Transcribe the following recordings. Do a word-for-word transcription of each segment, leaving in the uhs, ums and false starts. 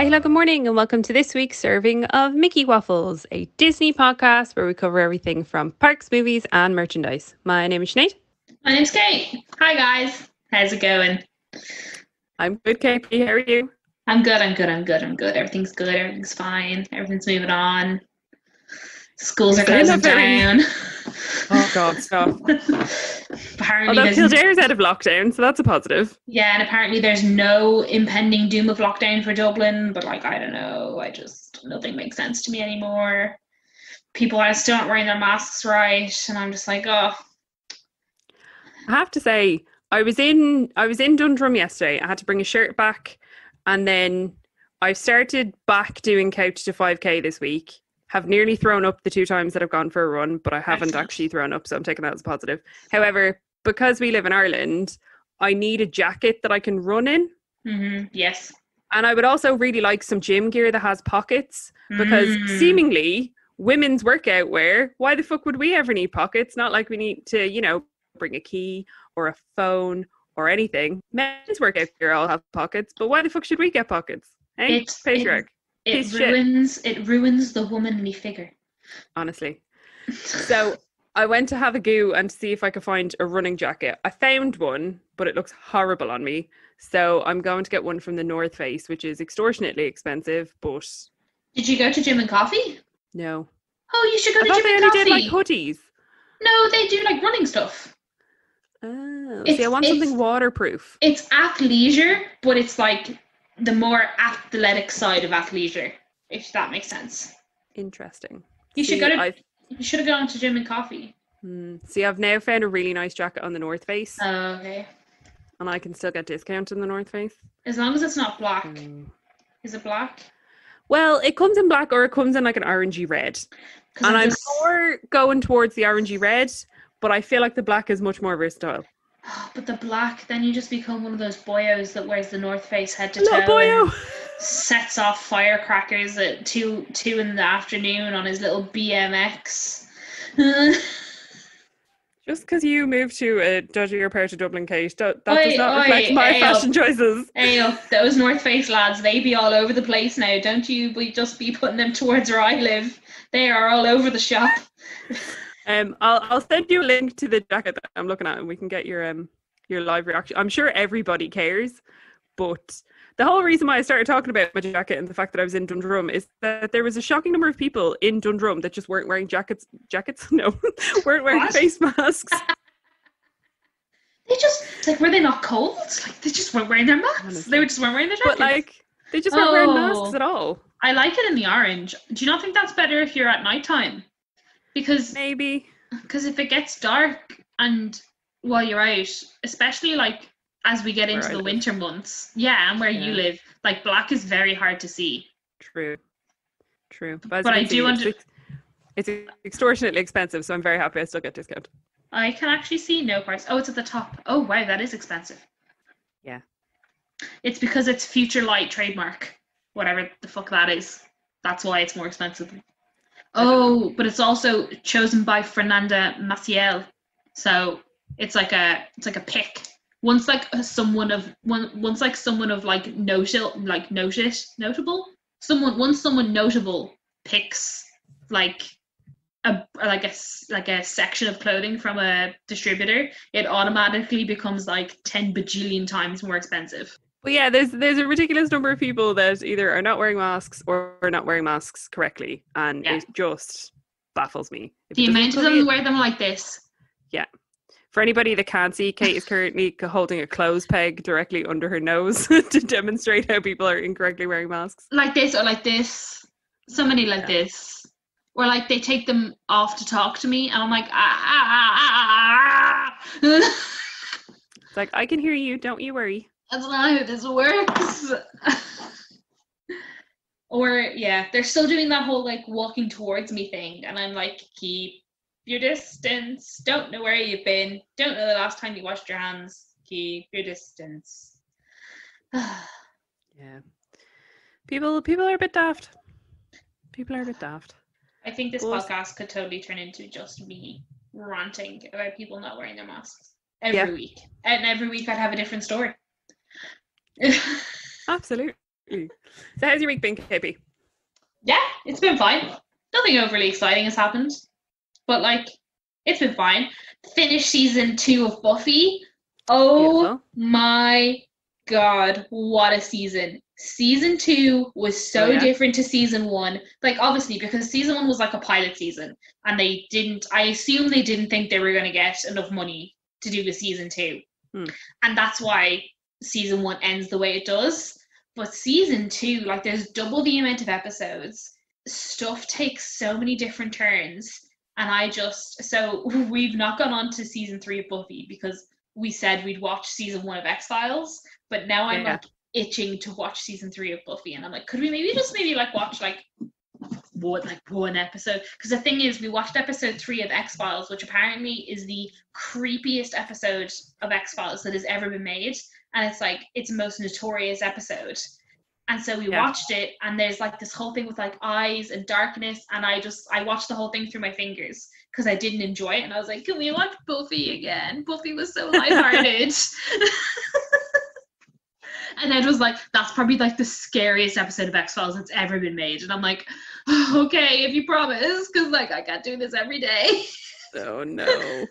Hi, hello, good morning, and welcome to this week's serving of Mickey Waffles, a Disney podcast where we cover everything from parks, movies, and merchandise. My name is Sinead. My name's Kate. Hi, guys. How's it going? I'm good, Kate. How are you? I'm good, I'm good, I'm good, I'm good. Everything's good, everything's fine, everything's moving on. Schools are closing down. Oh, God, stop. Although Kildare's out of lockdown, so that's a positive. Yeah, and apparently there's no impending doom of lockdown for Dublin, but, like, I don't know. I just, nothing makes sense to me anymore. People are still not wearing their masks right, and I'm just like, oh. I have to say, I was in, I was in Dundrum yesterday. I had to bring a shirt back, and then I've started back doing Couch to five K this week. Have nearly thrown up the two times that I've gone for a run, but I haven't Excellent. actually thrown up, so I'm taking that as a positive. However, because we live in Ireland, I need a jacket that I can run in. Mm-hmm. Yes. And I would also really like some gym gear that has pockets, because mm. seemingly women's workout wear, why the fuck would we ever need pockets? Not like we need to, you know, bring a key or a phone or anything. Men's workout gear all have pockets, but why the fuck should we get pockets? Hey, it's, patriarch. It's- It ruins, it ruins the womanly figure. Honestly. So I went to have a go and see if I could find a running jacket. I found one, but it looks horrible on me. So I'm going to get one from the North Face, which is extortionately expensive, but... Did you go to Gym and Coffee? No. Oh, you should go to Gym and Coffee. I thought they only did, like, hoodies. No, they do, like, running stuff. Oh, it's, see, I want something waterproof. It's athleisure, but it's, like... the more athletic side of athleisure, if that makes sense. Interesting. You see, should go to I've, you should have gone to Gym and Coffee. Mm, see, I've now found a really nice jacket on the North Face. Oh, okay. And I can still get discount on the North Face. As long as it's not black. Mm. Is it black? Well, it comes in black, or it comes in like an orangey red. And I'm just... more going towards the orangey red, but I feel like the black is much more versatile. Oh, but the black, then you just become one of those boyos that wears the North Face head to toe and sets off firecrackers at two two in the afternoon on his little B M X. Just because you moved to a dodgier part of Dublin, Kate, that, that oi, does not oi, reflect my fashion up. choices. Hey, up. Those North Face lads, they be all over the place now. Don't you we just be putting them towards where I live. They are all over the shop. Um, I'll I'll send you a link to the jacket that I'm looking at, and we can get your um your live reaction. I'm sure everybody cares, but the whole reason why I started talking about my jacket and the fact that I was in Dundrum is that there was a shocking number of people in Dundrum that just weren't wearing jackets. Jackets? No, weren't wearing what? face masks. They just, like, were they not cold? Like, they just weren't wearing their masks. Honestly. They were just weren't wearing their jackets. But, like, they just weren't oh, wearing masks at all. I like it in the orange. Do you not think that's better if you're at nighttime? Because maybe because if it gets dark and while you're out, especially like as we get where into I the live. winter months, yeah, and where yeah. you live, like, black is very hard to see. True, true. But, but I do understand it's, it's extortionately expensive, so I'm very happy I still get discount. I can actually see no price. Oh, it's at the top. Oh wow, that is expensive. Yeah, it's because it's Future Light trademark, whatever the fuck that is. That's why it's more expensive. Oh, but it's also chosen by Fernanda Maciel, so it's like a it's like a pick. Once like someone of one once like someone of like notable like notice notable someone once someone notable picks like a like a like a section of clothing from a distributor, it automatically becomes like ten bajillion times more expensive. Well, yeah, there's there's a ridiculous number of people that either are not wearing masks or are not wearing masks correctly, and yeah. it just baffles me. If the amount of them who wear them like this. Yeah. For anybody that can't see, Kate is currently holding a clothes peg directly under her nose to demonstrate how people are incorrectly wearing masks. Like this, or like this. Somebody like yeah. this. Or like they take them off to talk to me, and I'm like, ah, ah, ah, ah, ah. It's like, I can hear you, don't you worry. That's not how this works. Or, yeah, they're still doing that whole, like, walking towards me thing. And I'm like, keep your distance. Don't know where you've been. Don't know the last time you washed your hands. Keep your distance. Yeah. People people are a bit daft. People are a bit daft. I think this well, podcast could totally turn into just me ranting about people not wearing their masks every yeah. week. And every week I'd have a different story. Absolutely. Mm. So how's your week been, K P? Yeah, it's been fine. Nothing overly exciting has happened, but like it's been fine. Finished season two of Buffy. Oh Beautiful. My God, what a season. Season two was so oh, yeah. different to season one. Like obviously because season one was like a pilot season and they didn't, I assume they didn't think they were going to get enough money to do the season two. Hmm. And that's why season one ends the way it does. But season two, like there's double the amount of episodes. Stuff takes so many different turns. And I just, so we've not gone on to season three of Buffy because we said we'd watch season one of X Files, but now I'm yeah. like itching to watch season three of Buffy. And I'm like, could we maybe just maybe like watch like one, like one episode? Because the thing is, we watched episode three of X Files, which apparently is the creepiest episode of X Files that has ever been made. And it's like, it's the most notorious episode. And so we yeah. watched it, and there's like this whole thing with like eyes and darkness, and I just I watched the whole thing through my fingers because I didn't enjoy it, and I was like, can we watch Buffy again? Buffy was so lighthearted. And Ed was like, that's probably like the scariest episode of X-Files that's ever been made. And I'm like, oh, okay, if you promise, because like I can't do this every day. Oh no.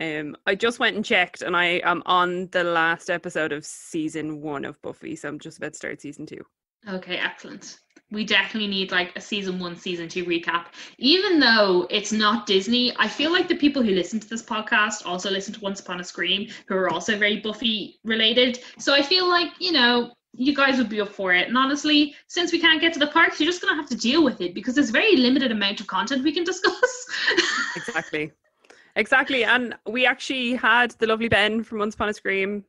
Um, I just went and checked, and I am on the last episode of season one of Buffy, so I'm just about to start season two. Okay, excellent. We definitely need like a season one, season two recap. Even though it's not Disney, I feel like the people who listen to this podcast also listen to Once Upon a Scream, who are also very Buffy related. So I feel like, you know, you guys would be up for it. And honestly, since we can't get to the parks, you're just going to have to deal with it because there's very limited amount of content we can discuss. Exactly. Exactly, and we actually had the lovely Ben from Once Upon a Scream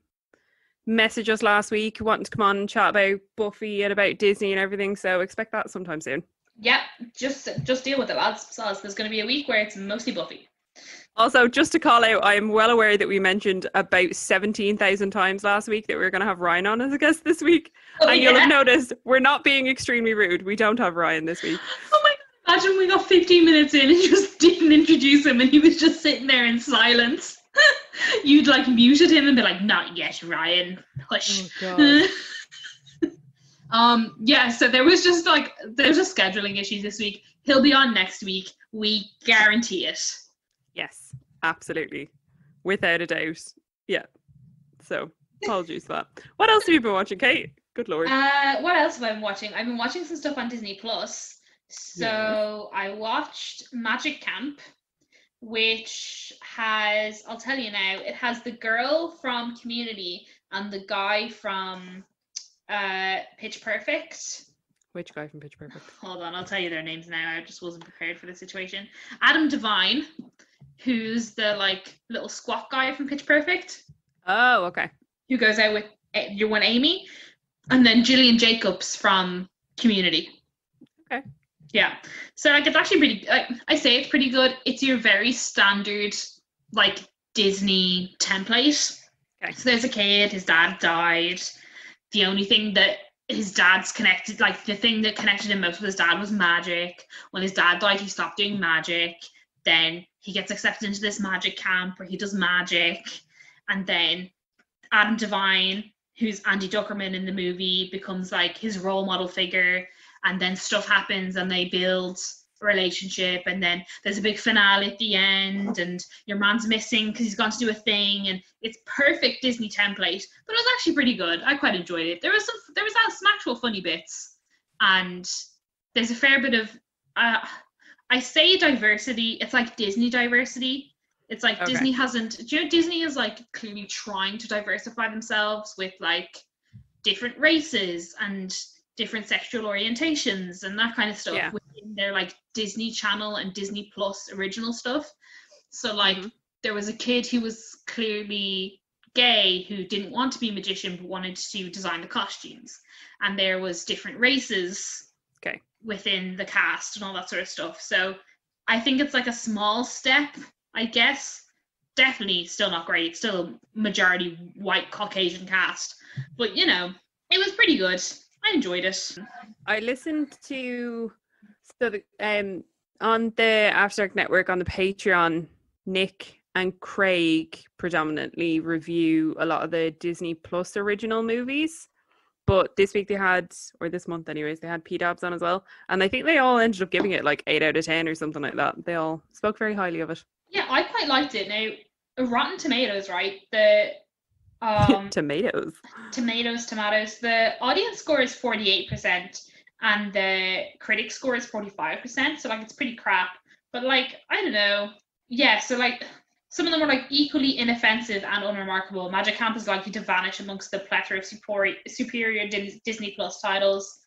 message us last week wanting to come on and chat about Buffy and about Disney and everything, so expect that sometime soon. Yep, just just deal with it, lads. There's going to be a week where it's mostly Buffy. Also, just to call out, I am well aware that we mentioned about seventeen thousand times last week that we were going to have Ryan on as a guest this week, oh, and yeah. you'll have noticed we're not being extremely rude. We don't have Ryan this week. Oh my Imagine we got fifteen minutes in and just didn't introduce him and he was just sitting there in silence. You'd like muted him and be like, not yet, Ryan. Hush. Oh, um, yeah, so there was just like, there's just scheduling issues this week. He'll be on next week. We guarantee it. Yes, absolutely. Without a doubt. Yeah. So apologies for that. What else have you been watching, Kate? Good Lord. Uh, what else have I been watching? I've been watching some stuff on Disney Plus. So yeah. I watched Magic Camp, which has, I'll tell you now, it has the girl from Community and the guy from uh, Pitch Perfect. Which guy from Pitch Perfect? Hold on, I'll tell you their names now. I just wasn't prepared for the situation. Adam Devine, who's the like little squat guy from Pitch Perfect. Oh, okay. Who goes out with your one Amy, and then Gillian Jacobs from Community. Okay. Yeah, so like it's actually pretty, like, I say it's pretty good. It's your very standard like Disney template. Okay. So there's a kid, his dad died. The only thing that his dad's connected, like the thing that connected him most with his dad was magic. When his dad died, he stopped doing magic. Then he gets accepted into this magic camp where he does magic. And then Adam Devine, who's Andy Duckerman in the movie, becomes like his role model figure. And then stuff happens and they build a relationship, and then there's a big finale at the end, and your man's missing because he's gone to do a thing, and it's perfect Disney template, but it was actually pretty good. I quite enjoyed it. There was some there was some actual funny bits, and there's a fair bit of uh, I say diversity, it's like Disney diversity. It's like okay. Disney hasn't do you know Disney is like clearly trying to diversify themselves with like different races and different sexual orientations and that kind of stuff yeah. within their like Disney Channel and Disney Plus original stuff. So like mm-hmm. there was a kid who was clearly gay who didn't want to be a magician but wanted to design the costumes, and there was different races okay. within the cast and all that sort of stuff. So I think it's like a small step, I guess. Definitely still not great, still majority white Caucasian cast, but you know, it was pretty good. I enjoyed it. I listened to so the, um on the After Dark Network on the Patreon, Nick and Craig predominantly review a lot of the Disney Plus original movies, But this week they had, or this month anyways, they had P-Dabs on as well. And I think they all ended up giving it like eight out of ten or something like that. They all spoke very highly of it. Yeah, I quite liked it. Now, Rotten Tomatoes, right? The um, Tomatoes. Tomatoes, tomatoes. The audience score is forty-eight percent and the critic score is forty-five percent. So, like, it's pretty crap. But, like, I don't know. Yeah, so, like... Some of them were like equally inoffensive and unremarkable. Magic Camp is likely to vanish amongst the plethora of superior, superior Disney Plus titles.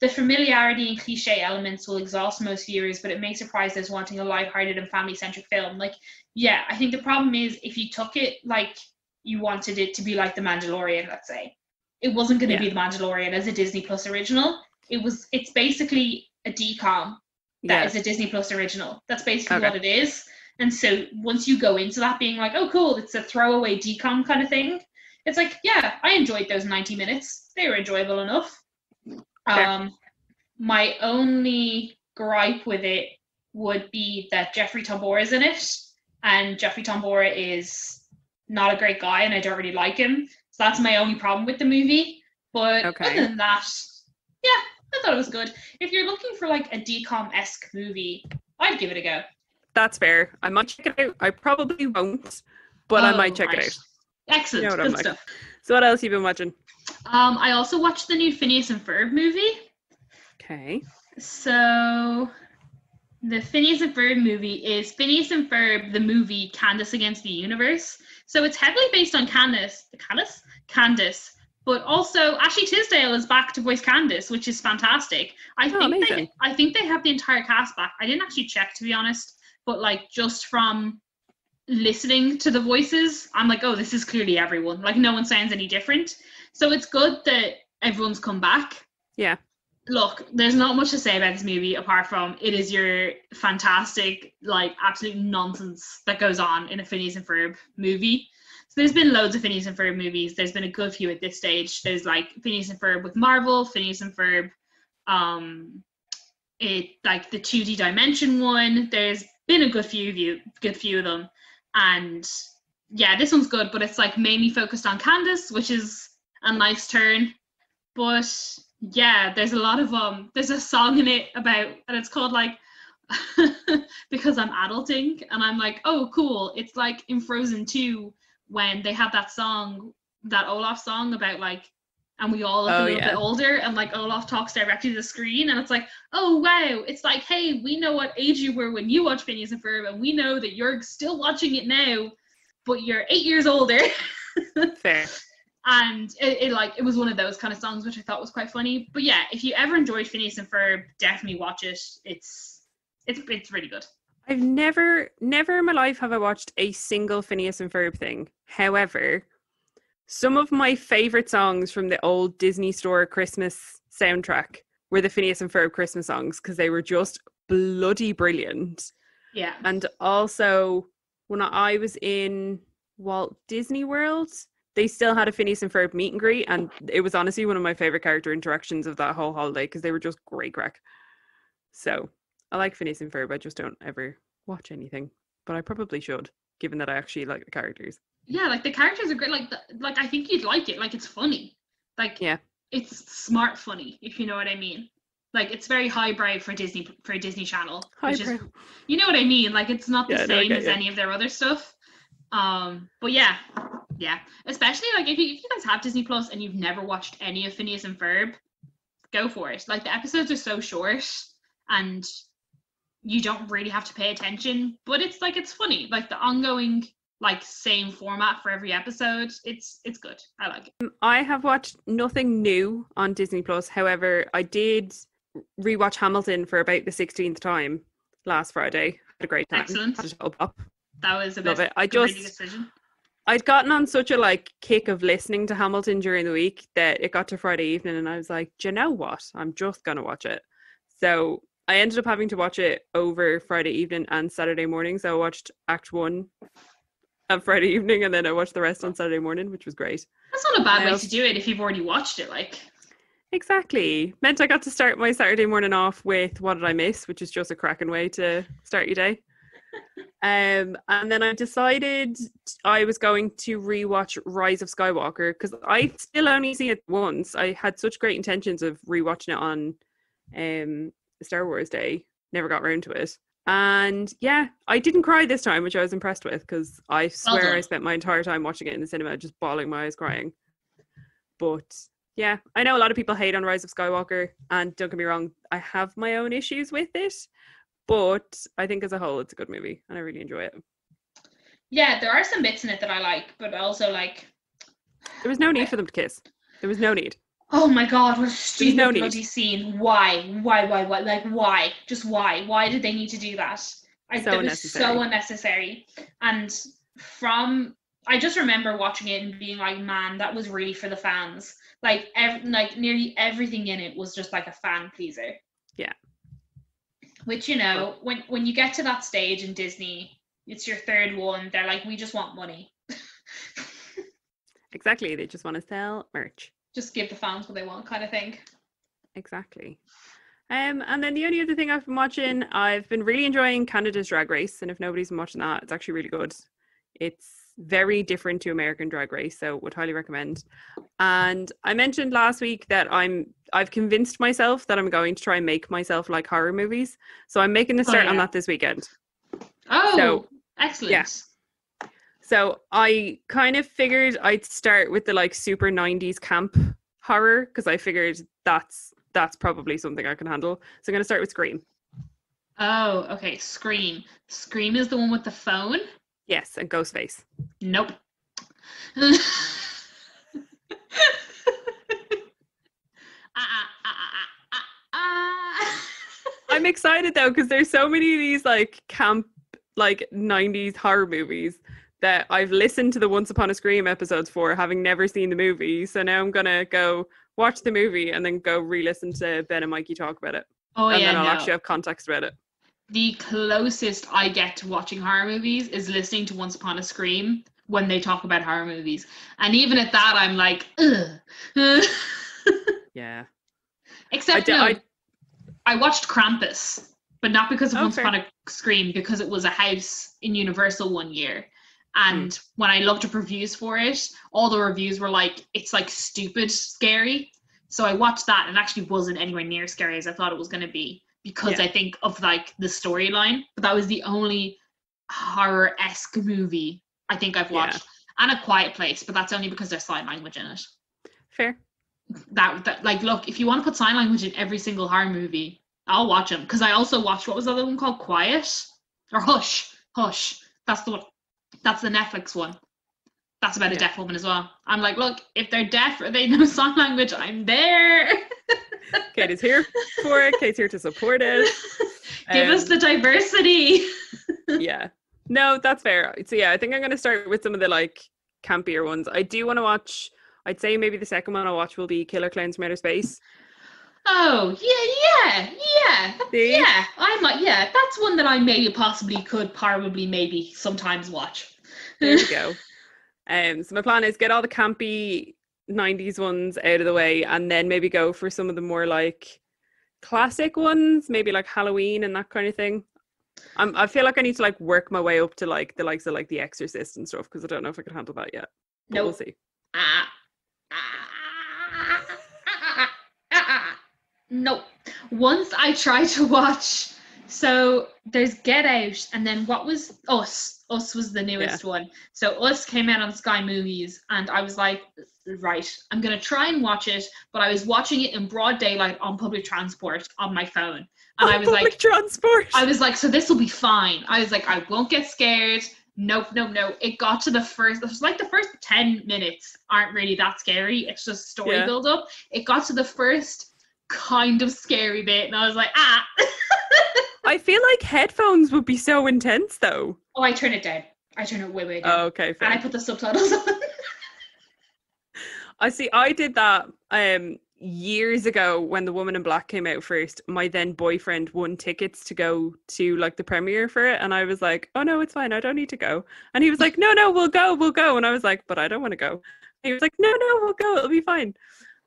The familiarity and cliche elements will exhaust most viewers, but it may surprise those wanting a lighthearted and family-centric film. Like, yeah, I think the problem is if you took it like you wanted it to be like The Mandalorian, let's say, it wasn't going to yeah. be The Mandalorian as a Disney Plus original. It was. It's basically a D COM that yeah. is a Disney Plus original. That's basically okay. what it is. And so once you go into that being like, oh, cool, it's a throwaway D COM kind of thing. It's like, yeah, I enjoyed those ninety minutes. They were enjoyable enough. Sure. Um, my only gripe with it would be that Jeffrey Tambora is in it. And Jeffrey Tambora is not a great guy and I don't really like him. So that's my only problem with the movie. But okay. other than that, yeah, I thought it was good. If you're looking for like a D COM-esque movie, I'd give it a go. That's fair. I might check it out. I probably won't, but oh, I might check right. it out. Excellent. You know what I'm Good like. Stuff. So what else have you been watching? Um, I also watched the new Phineas and Ferb movie. Okay. So the Phineas and Ferb movie is Phineas and Ferb, the movie Candace Against the Universe. So it's heavily based on Candace. Candace? Candace. But also Ashley Tisdale is back to voice Candace, which is fantastic. I oh, think amazing. they I think they have the entire cast back. I didn't actually check, to be honest. But, like, just from listening to the voices, I'm like, oh, this is clearly everyone. Like, no one sounds any different. So it's good that everyone's come back. Yeah. Look, there's not much to say about this movie apart from it is your fantastic, like, absolute nonsense that goes on in a Phineas and Ferb movie. So there's been loads of Phineas and Ferb movies. There's been a good few at this stage. There's, like, Phineas and Ferb with Marvel, Phineas and Ferb, um, it like, the two D Dimension one. There's... been a good few of you good few of them, and yeah, this one's good, but it's like mainly focused on Candace, which is a nice turn. But yeah, there's a lot of um there's a song in it about, and it's called like Because I'm Adulting, and I'm like, oh cool, it's like in Frozen two when they have that song, that Olaf song about like, and we all look oh, a little yeah. bit older, and like Olaf talks directly to the screen, and it's like, oh wow, it's like, hey, we know what age you were when you watched Phineas and Ferb, and we know that you're still watching it now, but you're eight years older. Fair. And it, it like, it was one of those kind of songs, which I thought was quite funny. But yeah, if you ever enjoyed Phineas and Ferb, definitely watch it. It's it's it's really good. I've never, never in my life have I watched a single Phineas and Ferb thing. However, some of my favourite songs from the old Disney Store Christmas soundtrack were the Phineas and Ferb Christmas songs, because they were just bloody brilliant. Yeah. And also, when I was in Walt Disney World, they still had a Phineas and Ferb meet and greet, and it was honestly one of my favourite character interactions of that whole holiday, because they were just great crack. So, I like Phineas and Ferb, I just don't ever watch anything. But I probably should, given that I actually like the characters. Yeah, like the characters are great. Like, the, like I think you'd like it. Like, it's funny. Like, yeah, it's smart funny, if you know what I mean. Like, it's very highbrow for Disney for Disney Channel. Which is, you know what I mean? Like, it's not the yeah, same no, as you. any of their other stuff. Um, but yeah, yeah. Especially like if you if you guys have Disney Plus and you've never watched any of Phineas and Ferb, go for it. Like, the episodes are so short, and you don't really have to pay attention. But it's like it's funny. Like the ongoing. Like same format for every episode. It's it's good. I like it. I have watched nothing new on Disney Plus. However, I did rewatch Hamilton for about the sixteenth time last Friday. Had a great time. Excellent. Had it all up. That was a bit of a really good decision. I'd gotten on such a like kick of listening to Hamilton during the week that it got to Friday evening and I was like, do you know what? I'm just gonna watch it. So I ended up having to watch it over Friday evening and Saturday morning. So I watched Act One on Friday evening, and then I watched the rest on Saturday morning, which was great. That's not a bad way um, to do it if you've already watched it, like. Exactly. Meant I got to start my Saturday morning off with What Did I Miss, which is just a cracking way to start your day. Um, and then I decided I was going to rewatch Rise of Skywalker because I still only see it once. I had such great intentions of rewatching it on um, Star Wars Day. Never got around to it. And yeah, I didn't cry this time, which I was impressed with because I swear well I spent my entire time watching it in the cinema just bawling my eyes crying. But yeah, I know a lot of people hate on Rise of Skywalker, and don't get me wrong, I have my own issues with it. But I think as a whole, it's a good movie and I really enjoy it. Yeah, there are some bits in it that I like, but also like... There was no need I... for them to kiss. There was no need. Oh my God, what a stupid no bloody scene. Why? Why, why, why? Like, why? Just why? Why did they need to do that? I, so that was so unnecessary. And from... I just remember watching it and being like, man, that was really for the fans. Like, ev- like nearly everything in it was just like a fan pleaser. Yeah. Which, you know, when, when you get to that stage in Disney, it's your third one. They're like, we just want money. Exactly. They just want to sell merch. Just give the fans what they want kind of thing. Exactly. Um, and then the only other thing I've been watching, I've been really enjoying Canada's Drag Race. And if nobody's been watching that, it's actually really good. It's very different to American Drag Race, so would highly recommend. And I mentioned last week that I'm I've convinced myself that I'm going to try and make myself like horror movies, so I'm making a start oh, yeah. on that this weekend. Oh, so, excellent. Yeah. So I kind of figured I'd start with the like super nineties camp horror because I figured that's that's probably something I can handle. So I'm going to start with Scream. Oh, okay. Scream. Scream is the one with the phone? Yes, and Ghostface. Nope. uh, uh, uh, uh, uh. I'm excited though because there's so many of these like camp, like nineties horror movies that I've listened to the Once Upon a Scream episodes for, having never seen the movie. So now I'm gonna go watch the movie and then go re-listen to Ben and Mikey talk about it. Oh and yeah, then I'll no. actually have context about it. The closest I get to watching horror movies is listening to Once Upon a Scream when they talk about horror movies. And even at that, I'm like, ugh. Yeah. Except I, d- no, I... I watched Krampus, but not because of oh, Once fair. Upon a Scream, because it was a house in Universal one year. And mm. when I looked up reviews for it, all the reviews were like, it's like stupid scary. So I watched that and it actually wasn't anywhere near scary as I thought it was going to be. Because yeah. I think of like the storyline, but that was the only horror-esque movie I think I've watched, yeah. and A Quiet Place, but that's only because there's sign language in it. Fair. That, that like, look, if you want to put sign language in every single horror movie, I'll watch them. Because I also watched, what was the other one called? Quiet? Or Hush. Hush. That's the one. That's the Netflix one. That's about yeah. a deaf woman as well. I'm like, look, if they're deaf or they know sign language, I'm there. Kate is here for it. Kate's here to support it. Give um, us the diversity. Yeah. No, that's fair. So yeah, I think I'm going to start with some of the like campier ones. I do want to watch, I'd say maybe the second one I'll watch will be Killer Clowns from Outer Space. Oh, yeah, yeah, yeah. See? Yeah, I'm like, yeah, that's one that I maybe possibly could probably maybe sometimes watch. There we go. Um, so my plan is get all the campy nineties ones out of the way and then maybe go for some of the more like classic ones, maybe like Halloween and that kind of thing. I'm, I feel like I need to like work my way up to like the likes of like The Exorcist and stuff because I don't know if I can handle that yet. But nope. We'll see. Ah, ah, ah, ah, ah. Nope. Once I try to watch, so there's Get Out and then what was Us? Us was the newest yeah. one. So Us came out on Sky Movies and I was like, right, I'm going to try and watch it, but I was watching it in broad daylight on public transport on my phone. And on I was public like, transport. I was like, so this will be fine. I was like, I won't get scared. Nope, nope, no. It got to the first, it was like the first ten minutes aren't really that scary. It's just story yeah. build up. It got to the first kind of scary bit and I was like, ah. I feel like headphones would be so intense though. Oh, I turn it down. I turn it way, way down. Oh, okay, fair. And I put the subtitles on. I see, I did that um, years ago when The Woman in Black came out first. My then boyfriend won tickets to go to like the premiere for it. And I was like, oh no, it's fine. I don't need to go. And he was like, no, no, we'll go. We'll go. And I was like, but I don't want to go. And he was like, no, no, we'll go. It'll be fine.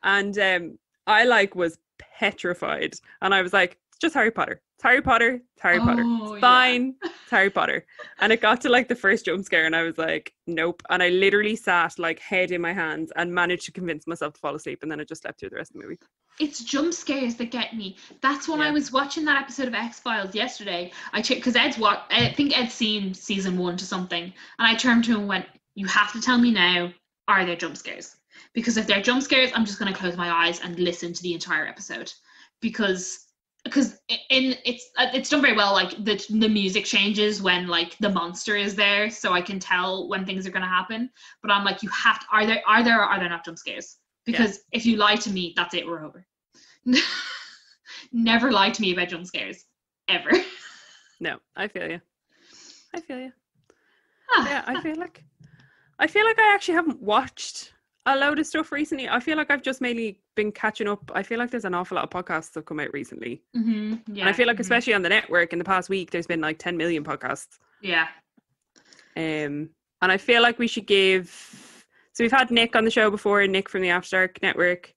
And um, I like was petrified. And I was like, just Harry Potter. It's Harry Potter. It's Harry oh, Potter. It's fine. Yeah. It's Harry Potter. And it got to like the first jump scare and I was like, nope. And I literally sat like head in my hands and managed to convince myself to fall asleep. And then I just slept through the rest of the movie. It's jump scares that get me. That's when yeah. I was watching that episode of X Files yesterday. I checked because Ed's what I think Ed's seen season one to something. And I turned to him and went, you have to tell me now, are there jump scares? Because if they're jump scares, I'm just going to close my eyes and listen to the entire episode. Because because in it's it's done very well. Like the the music changes when like the monster is there, so I can tell when things are going to happen. But I'm like, you have to, are there are there or are there not jump scares? Because yeah. if you lie to me, that's it. We're over. Never lie to me about jump scares ever. No, I feel you. I feel you. Ah. Yeah, I feel like I feel like I actually haven't watched a load of stuff recently. I feel like I've just mainly been catching up. I feel like there's an awful lot of podcasts that have come out recently. Mm-hmm. Yeah. And I feel like mm-hmm. especially on the network in the past week, there's been like ten million podcasts. Yeah. Um, and I feel like we should give... So we've had Nick on the show before, Nick from the After Dark Network.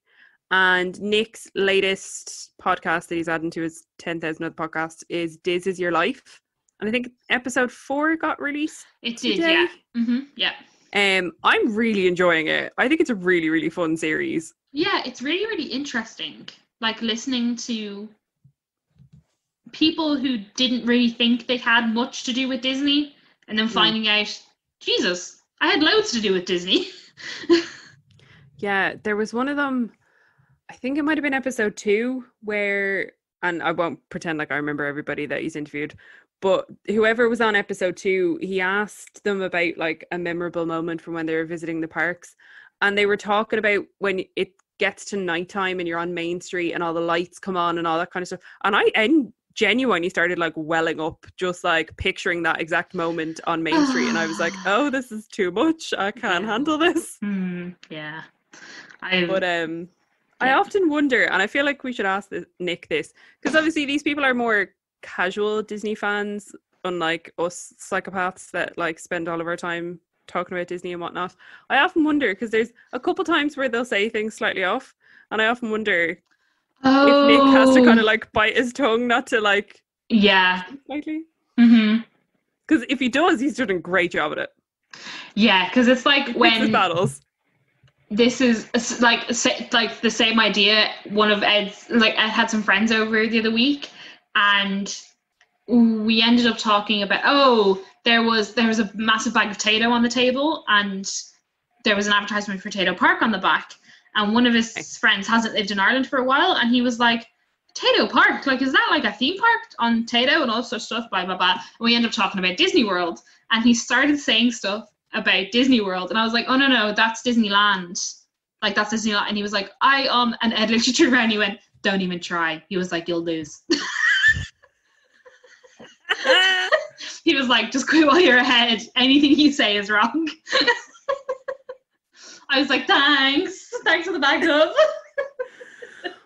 And Nick's latest podcast that he's adding to his ten thousand other podcasts is Diz Is Your Life. And I think episode four got released It did, today. yeah. Mm-hmm. Yeah. Um, I'm really enjoying it. I think it's a really, really fun series. Yeah, it's really, really interesting. Like listening to people who didn't really think they had much to do with Disney and then finding mm. out, Jesus, I had loads to do with Disney. Yeah, there was one of them, I think it might have been episode two, where, and I won't pretend like I remember everybody that he's interviewed, but whoever was on episode two, he asked them about like a memorable moment from when they were visiting the parks. And they were talking about when it gets to nighttime and you're on Main Street and all the lights come on and all that kind of stuff. And I and genuinely started like welling up, just like picturing that exact moment on Main Street. And I was like, oh, this is too much. I can't yeah. handle this. Mm, yeah. I... But um, yeah. I often wonder, and I feel like we should ask this, Nick this, because obviously these people are more casual Disney fans, unlike us psychopaths that like spend all of our time talking about Disney and whatnot. I often wonder, because there's a couple times where they'll say things slightly off, and I often wonder oh. if Nick has to kind of like bite his tongue not to like yeah slightly, because mm-hmm. if he does, he's doing a great job at it. Yeah, because it's like it when battles. This is like like the same idea. One of Ed's like Ed had some friends over the other week. And we ended up talking about, oh, there was there was a massive bag of Tato on the table and there was an advertisement for Tato Park on the back. And one of his nice. friends hasn't lived in Ireland for a while. And he was like, Tato Park, like, is that like a theme park on Tato and all sorts of stuff, blah, blah, blah. And we ended up talking about Disney World. And he started saying stuff about Disney World. And I was like, oh, no, no, that's Disneyland. Like, that's Disneyland. And he was like, I, um, and Ed literally turned around and he went, don't even try. He was like, you'll lose. He was like, just quit while you're ahead. Anything you say is wrong. I was like, thanks. Thanks for the backup.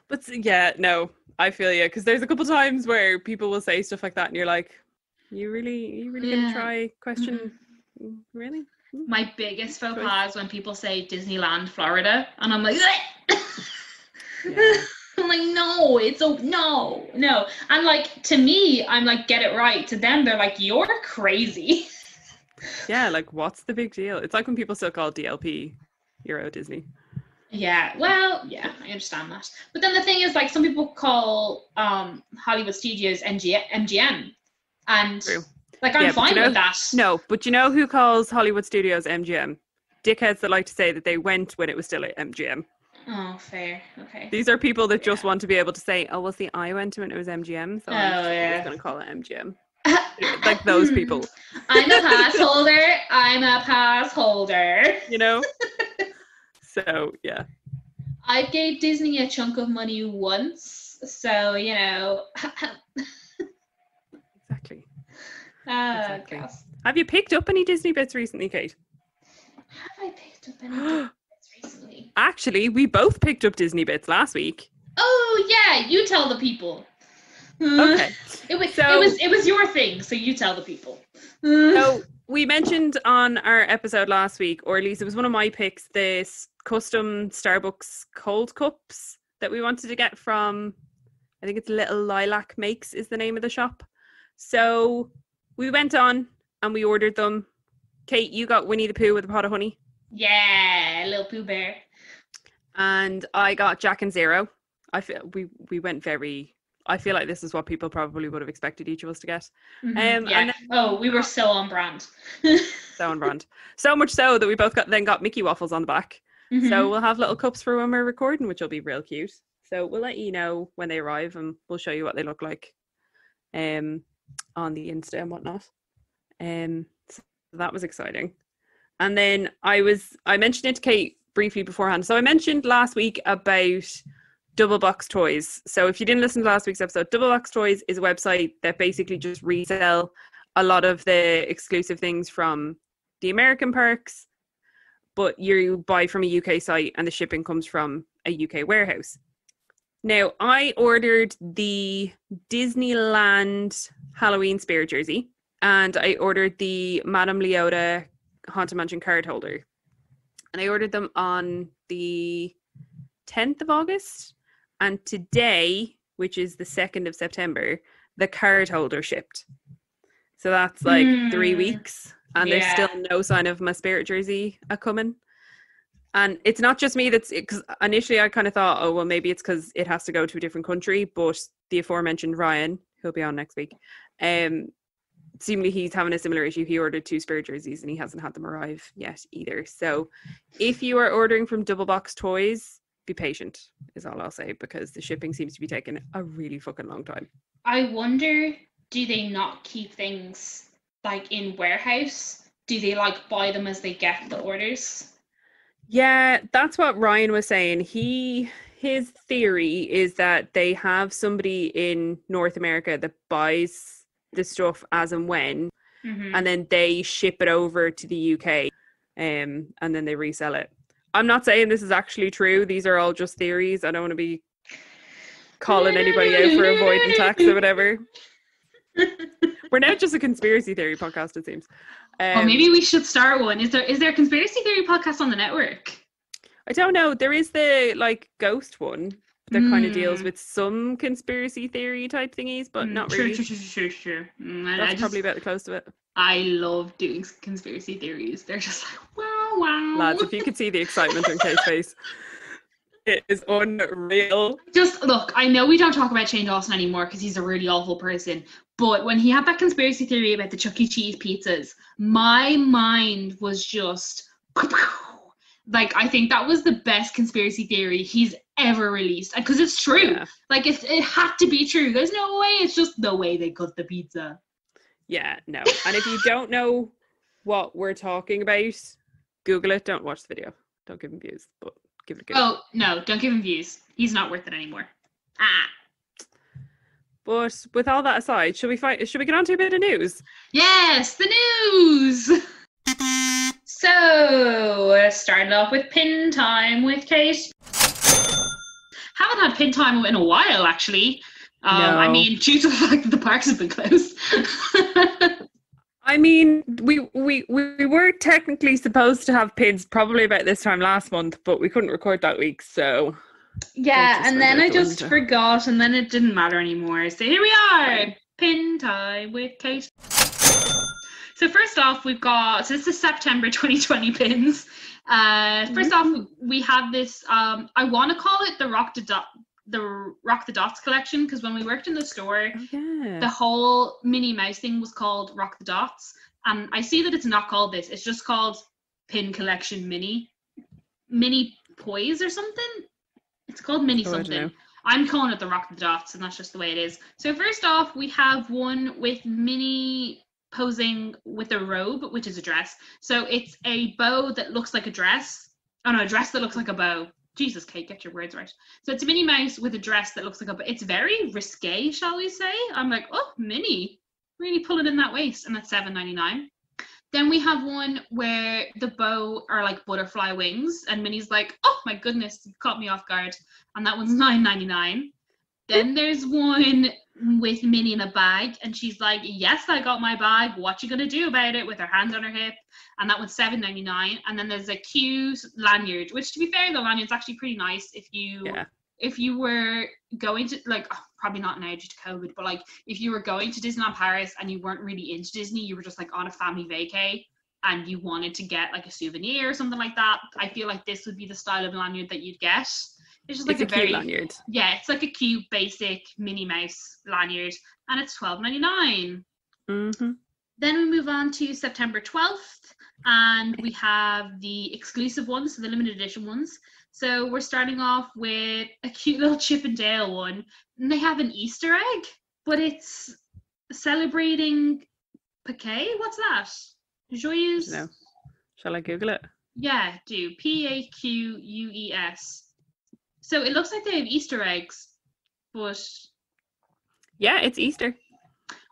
But yeah, no, I feel you. Because there's a couple times where people will say stuff like that and you're like, you really, you really yeah. gonna try question? Mm-hmm. Really? Mm-hmm. My biggest faux pas is when people say Disneyland, Florida. And I'm like, yeah. I'm like, no, it's a no, no. And like, to me, I'm like, get it right. To them, they're like, you're crazy. Yeah, like, what's the big deal? It's like when people still call D L P Euro Disney. Yeah, well, yeah, I understand that. But then the thing is, like, some people call um Hollywood Studios M G M. And True. like, I'm yeah, fine you know, with that. No, but you know who calls Hollywood Studios M G M? Dickheads that like to say that they went when it was still at M G M. Oh, fair. Okay. These are people that yeah. just want to be able to say, "Oh, well, see, I went to it. It was M G M, so oh, I'm just yeah. going to call it M G M." Like those people. I'm a pass holder. I'm a pass holder. You know. So yeah. I gave Disney a chunk of money once, so you know. Exactly. Uh, exactly. Gosh. Have you picked up any Disney bits recently, Kate? Have I picked up any? Recently. Actually, we both picked up Disney bits last week. Oh yeah, you tell the people. Okay. it was so, it was it was your thing, so you tell the people. So we mentioned on our episode last week, or at least it was one of my picks, this custom Starbucks cold cups that we wanted to get from I think it's Little Lilac Makes is the name of the shop. So we went on and we ordered them. Kate, you got Winnie the Pooh with a pot of honey. Yeah, little Pooh Bear. And I got Jack and Zero. I feel we we went very. I feel like this is what people probably would have expected each of us to get. Mm-hmm, um, yeah. And then, oh, we were so on brand. So on brand. So much so that we both got then got Mickey Waffles on the back. Mm-hmm. So we'll have little cups for when we're recording, which will be real cute. So we'll let you know when they arrive and we'll show you what they look like um, on the Insta and whatnot. Um, so that was exciting. And then I was, I mentioned it to Kate briefly beforehand. So I mentioned last week about Double Box Toys. So if you didn't listen to last week's episode, Double Box Toys is a website that basically just resell a lot of the exclusive things from the American parks, but you buy from a U K site and the shipping comes from a U K warehouse. Now, I ordered the Disneyland Halloween Spirit jersey and I ordered the Madame Leota Haunted Mansion card holder. And I ordered them on the tenth of August. And today, which is the second of September, the card holder shipped. So that's like mm. three weeks. And yeah. There's still no sign of my Spirit jersey a coming. And it's not just me that's... Because initially I kind of thought, oh, well, maybe it's because it has to go to a different country. But the aforementioned Ryan, who'll be on next week, um, seemingly he's having a similar issue. He ordered two Spirit jerseys and he hasn't had them arrive yet either. So if you are ordering from Double Box Toys... be patient is all I'll say, because the shipping seems to be taking a really fucking long time. I wonder, do they not keep things like in warehouse? Do they like buy them as they get the orders? Yeah, that's what Ryan was saying. He his theory is that they have somebody in North America that buys the stuff as and when, mm-hmm. and then they ship it over to the U K, um, and then they resell it. I'm not saying this is actually true. These are all just theories. I don't want to be calling anybody out for avoiding tax or whatever. We're now just a conspiracy theory podcast, it seems. Um, well, maybe we should start one. Is there is there a conspiracy theory podcast on the network? I don't know. There is the like ghost one that mm. kind of deals with some conspiracy theory type thingies, but mm, not really. Sure, sure, sure, sure. Mm, That's I just, probably about the close to it. I love doing conspiracy theories. They're just like, wow. Wow. Lads, if you could see the excitement on Kate's face, it is unreal. Just look, I know we don't talk about Shane Dawson anymore because he's a really awful person, but when he had that conspiracy theory about the Chuck E. Cheese pizzas, my mind was just like, I think that was the best conspiracy theory he's ever released, and because it's true, yeah. like it's, it had to be true. There's no way. It's just the way they cut the pizza. Yeah, no. And if you don't know what we're talking about, Google it. Don't watch the video. Don't give him views, but give it a go. Oh, no. Don't give him views. He's not worth it anymore. Ah. But with all that aside, should we find, should we get on to a bit of news? Yes, the news! So, starting off with pin time with Kate. Haven't had pin time in a while, actually. Um, no. I mean, due to the fact that the parks have been closed. I mean, we, we we were technically supposed to have pins probably about this time last month, but we couldn't record that week, so... Yeah, and then I just forgot, and then it didn't matter anymore. So here we are! Pin time with Kate. So first off, we've got... So this is September twenty twenty pins. Uh, first mm-hmm. off, we have this... Um, I want to call it the Rock the Dot... the Rock the Dots collection, because when we worked in the store, oh, yeah. the whole Minnie Mouse thing was called Rock the Dots, and I see that it's not called this, it's just called Pin Collection Mini Mini Poise or something. It's called Mini oh, something. I'm calling it the Rock the Dots, and that's just the way it is. So first off, we have one with Minnie posing with a robe, which is a dress. So it's a bow that looks like a dress. Oh no, a dress that looks like a bow. Jesus, Kate, get your words right. So it's a Minnie Mouse with a dress that looks like a... It's very risque, shall we say. I'm like, oh, Minnie. Really pull it in that waist. And that's seven ninety-nine. Then we have one where the bow are like butterfly wings. And Minnie's like, oh, my goodness, you caught me off guard. And that one's nine ninety-nine. Then there's one with Minnie in a bag. And she's like, yes, I got my bag. What you gonna do about it? With her hands on her hip. And that one's seven ninety-nine. And then there's a cute lanyard, which to be fair, the lanyard's actually pretty nice if you yeah. if you were going to, like, oh, probably not now due to COVID, but like if you were going to Disneyland Paris and you weren't really into Disney, you were just like on a family vacay and you wanted to get like a souvenir or something like that, I feel like this would be the style of lanyard that you'd get. It's just like it's a, a very lanyard. Yeah, it's like a cute basic Minnie Mouse lanyard, and it's twelve ninety-nine. Mm-hmm. Then we move on to September twelfth, and we have the exclusive ones, so the limited edition ones. So we're starting off with a cute little Chip and Dale one, and they have an Easter egg, but it's celebrating Piquet. What's that? Joyeuse? No. Shall I Google it? Yeah, do. P A Q U E S. So it looks like they have Easter eggs, but... yeah, it's Easter.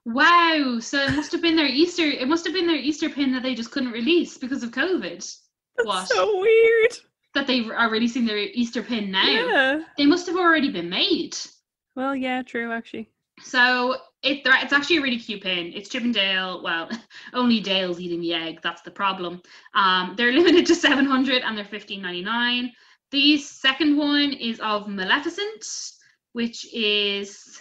Wow, so it must have been their Easter, it must have been their Easter pin that they just couldn't release because of COVID. That's what? So weird. That they are releasing their Easter pin now. Yeah. They must have already been made. Well, yeah, true, actually. So it, it's actually a really cute pin. It's Chip and Dale. Well, only Dale's eating the egg. That's the problem. Um, they're limited to seven hundred and they're fifteen ninety-nine. The second one is of Maleficent, which is...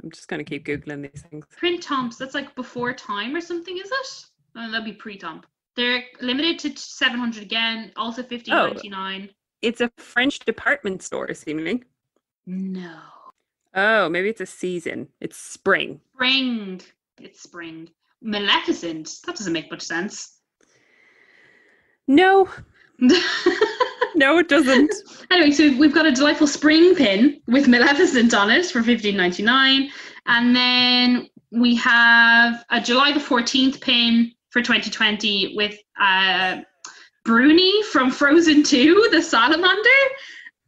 I'm just going to keep Googling these things. Print-tomps. That's like before time or something, is it? Oh, that'd be pre-tomp. They're limited to seven hundred again, also fifteen ninety-nine. Oh, it's a French department store, seemingly. No. Oh, maybe it's a season. It's spring. Spring. It's spring. Maleficent. That doesn't make much sense. No. No, it doesn't. Anyway, so we've got a delightful spring pin with Maleficent on it for fifteen ninety-nine, and then we have a July the fourteenth pin for twenty twenty with uh, Bruni from Frozen two, the salamander,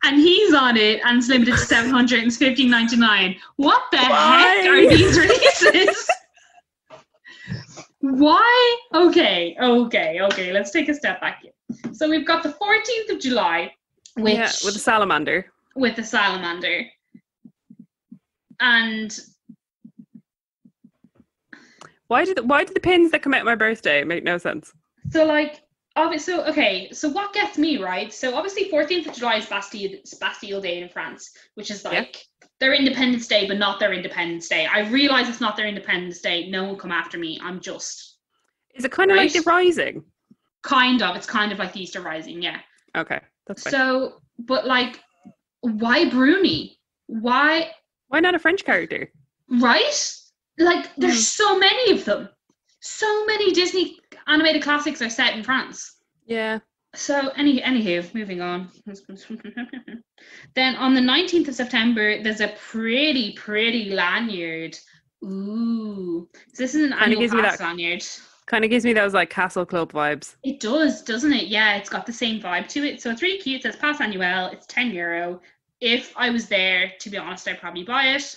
and he's on it, and it's limited to seven hundred and it's fifteen ninety-nine. What the Why? heck are these releases? Why? Okay, okay, okay. Let's take a step back here. So we've got the fourteenth of July, which yeah, with the salamander. With the salamander. And why do the why do the pins that come out my birthday make no sense? So like obviously so okay, so what gets me, right? So obviously fourteenth of July is Bastille Bastille Day in France, which is like yeah. their Independence Day, but not their Independence Day. I realise it's not their Independence Day, no one come after me. I'm just Is it kind right? of like the Rising? Kind of, it's kind of like the Easter Rising, yeah. Okay, that's fine. So, but like, why Bruni? Why? Why not a French character? Right? Like, there's mm. so many of them. So many Disney animated classics are set in France. Yeah. So, any anywho, moving on. Then on the nineteenth of September, there's a pretty, pretty lanyard. Ooh. So this is an annual pass that- lanyard. Kind of gives me those like Castle Club vibes. It does, doesn't it? Yeah, it's got the same vibe to it. So it's really cute. It says pass annual. It's ten euro. If I was there, to be honest, I'd probably buy it.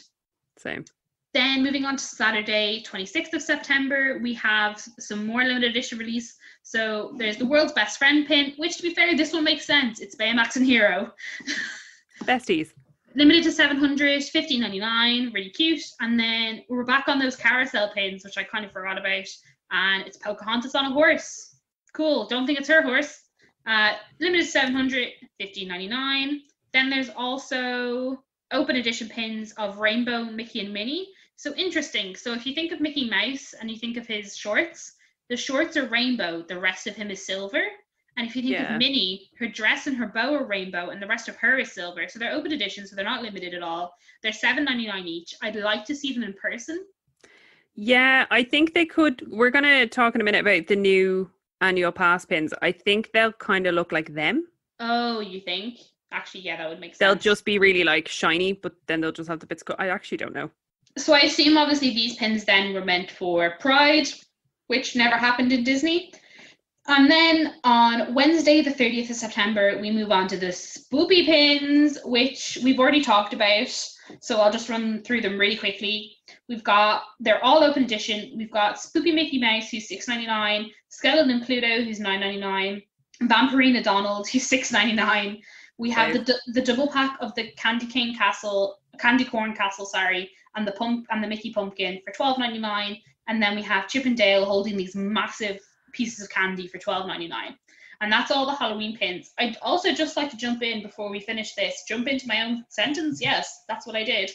Same. Then moving on to Saturday, twenty-sixth of September, we have some more limited edition release. So there's the World's Best Friend pin, which to be fair, this one makes sense. It's Baymax and Hero. Besties. Limited to seven hundred, fifteen ninety-nine, really cute. And then we're back on those carousel pins, which I kind of forgot about. And it's Pocahontas on a horse. Cool. Don't think it's her horse. Uh, limited seven hundred, fifteen ninety-nine. Then there's also open edition pins of Rainbow, Mickey and Minnie. So interesting. So if you think of Mickey Mouse and you think of his shorts, the shorts are rainbow. The rest of him is silver. And if you think yeah. of Minnie, her dress and her bow are rainbow and the rest of her is silver. So they're open edition, so they're not limited at all. They're seven ninety-nine each. I'd like to see them in person. Yeah, I think they could. We're going to talk in a minute about the new annual pass pins. I think they'll kind of look like them. Oh, you think? Actually, yeah, that would make sense. They'll just be really like shiny, but then they'll just have the bits. Co- I actually don't know. So I assume obviously these pins then were meant for Pride, which never happened in Disney. And then on Wednesday, the thirtieth of September, we move on to the Spoopy pins, which we've already talked about. So I'll just run through them really quickly. We've got, they're all open edition. We've got Spoopy Mickey Mouse, who's six ninety-nine, Skeleton Pluto, who's nine ninety-nine, Vampirina Donald, who's six ninety-nine. We have right. the the double pack of the Candy Cane Castle, Candy Corn Castle, sorry, and the pump and the Mickey Pumpkin for twelve ninety-nine. And then we have Chip and Dale holding these massive pieces of candy for twelve ninety-nine. And that's all the Halloween pins. I'd also just like to jump in before we finish this, jump into my own sentence. Yes, that's what I did.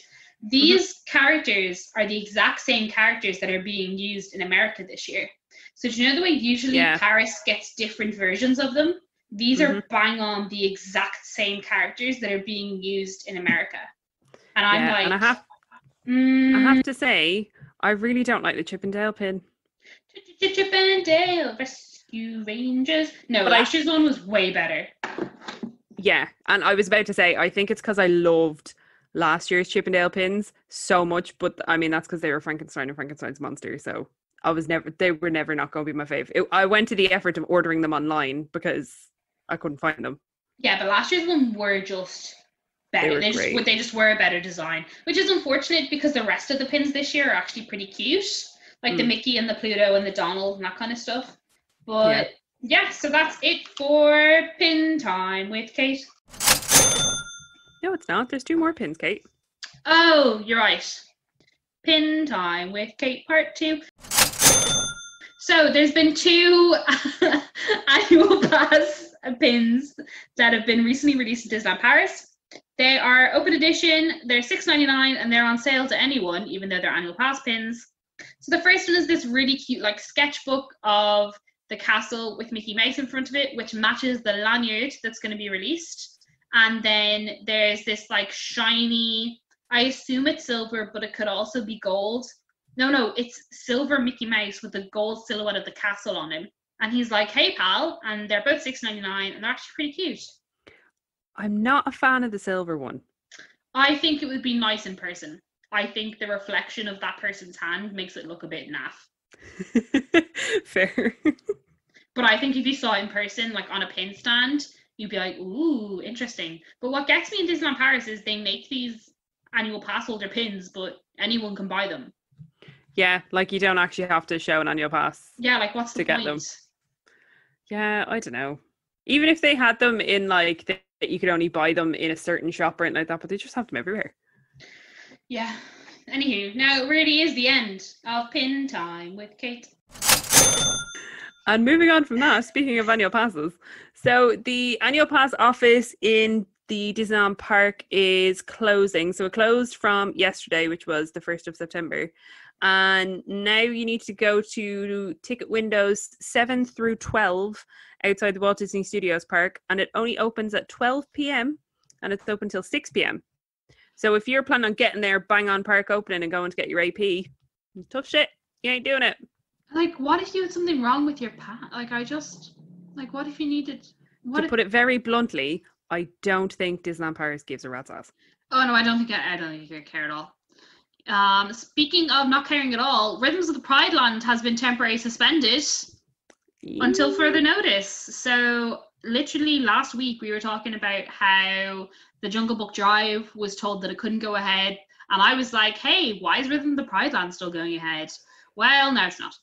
These mm-hmm. characters are the exact same characters that are being used in America this year. So do you know the way usually yeah. Paris gets different versions of them? These mm-hmm. are bang on the exact same characters that are being used in America. And I'm yeah, like... And I, have, mm, I have to say, I really don't like the Chippendale pin. Chippendale Rescue Rangers. No, but last year's one was way better. Yeah, and I was about to say, I think it's because I loved... last year's Chippendale pins so much, but I mean that's because they were Frankenstein and Frankenstein's monster, so I was never they were never not going to be my fave. It, I went to the effort of ordering them online because I couldn't find them. Yeah, but last year's one were just better. They, were they, just, they just were a better design, which is unfortunate because the rest of the pins this year are actually pretty cute, like mm. the Mickey and the Pluto and the Donald and that kind of stuff. But yeah, yeah so that's it for Pin Time with Kate. No, it's not. There's two more pins, Kate. Oh, you're right. Pin Time with Kate part two. So there's been two annual pass pins that have been recently released at Disneyland Paris. They are open edition, they're six ninety-nine, and they're on sale to anyone, even though they're annual pass pins. So the first one is this really cute like sketchbook of the castle with Mickey Mouse in front of it, which matches the lanyard that's going to be released. And then there's this like shiny, I assume it's silver, but it could also be gold. No, no, it's silver Mickey Mouse with the gold silhouette of the castle on him. And he's like, hey, pal. And they're both six ninety-nine and they're actually pretty cute. I'm not a fan of the silver one. I think it would be nice in person. I think the reflection of that person's hand makes it look a bit naff. Fair. But I think if you saw it in person, like on a pin stand, you'd be like, ooh, interesting. But what gets me in Disneyland Paris is they make these annual pass holder pins, but anyone can buy them. Yeah, like you don't actually have to show an annual pass. Yeah, like what's the to point? Get them. Yeah, I don't know. Even if they had them in like that, you could only buy them in a certain shop or anything like that, but they just have them everywhere. Yeah. Anywho, now it really is the end of Pin Time with Kate. And moving on from that, speaking of annual passes, so the annual pass office in the Disneyland Park is closing. So it closed from yesterday, which was the first of September. And now you need to go to ticket windows seven through twelve outside the Walt Disney Studios Park. And it only opens at twelve p.m. and it's open till six p.m. So if you're planning on getting there, bang on park opening and going to get your A P, tough shit, you ain't doing it. Like, what if you had something wrong with your pass? Like, I just... Like, what if you needed... What to if... put it very bluntly, I don't think Disneyland Paris gives a rat's ass. Oh, no, I don't think I, I don't think I care at all. Um, speaking of not caring at all, Rhythms of the Pride Land has been temporarily suspended Eee. until further notice. So, literally last week, we were talking about how the Jungle Book Drive was told that it couldn't go ahead. And I was like, hey, why is Rhythm of the Pride Land still going ahead? Well, no, it's not.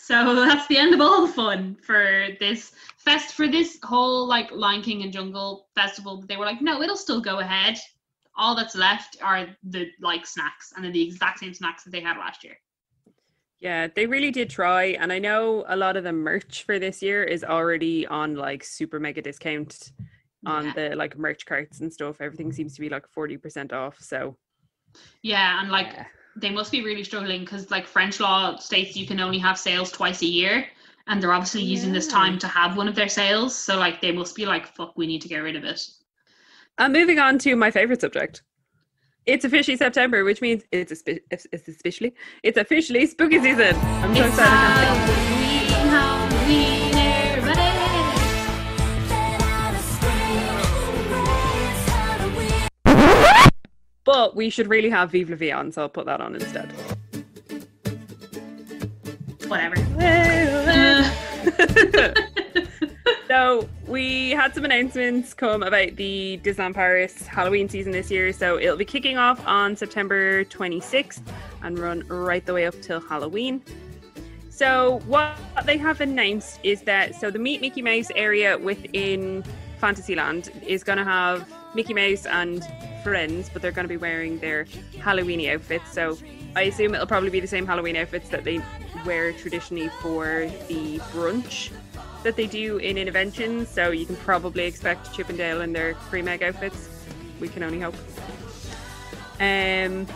So that's the end of all the fun for this fest, for this whole like Lion King and Jungle festival. They were like, no, it'll still go ahead. All that's left are the like snacks, and they're the exact same snacks that they had last year. Yeah, they really did try, and I know a lot of the merch for this year is already on like super mega discount on yeah. the like merch carts and stuff. Everything seems to be like forty percent off, so yeah. And like yeah. they must be really struggling because like French law states you can only have sales twice a year, and they're obviously yeah. using this time to have one of their sales. So like they must be like, fuck, we need to get rid of it. And uh, moving on to my favorite subject. It's officially September, which means it's, espe- it's, it's officially, it's officially spooky season. I'm so excited. Halloween, Halloween, everybody. But we should really have Vive la Vie on, so I'll put that on instead. Whatever. So we had some announcements come about the Disneyland Paris Halloween season this year. So it'll be kicking off on September twenty-sixth and run right the way up till Halloween. So what they have announced is that so the Meet Mickey Mouse area within Fantasyland is going to have Mickey Mouse and friends, but they're going to be wearing their Halloween outfits. So I assume it'll probably be the same Halloween outfits that they wear traditionally for the brunch that they do in Intervention, so you can probably expect Chippendale in their cream egg outfits. We can only hope. Um,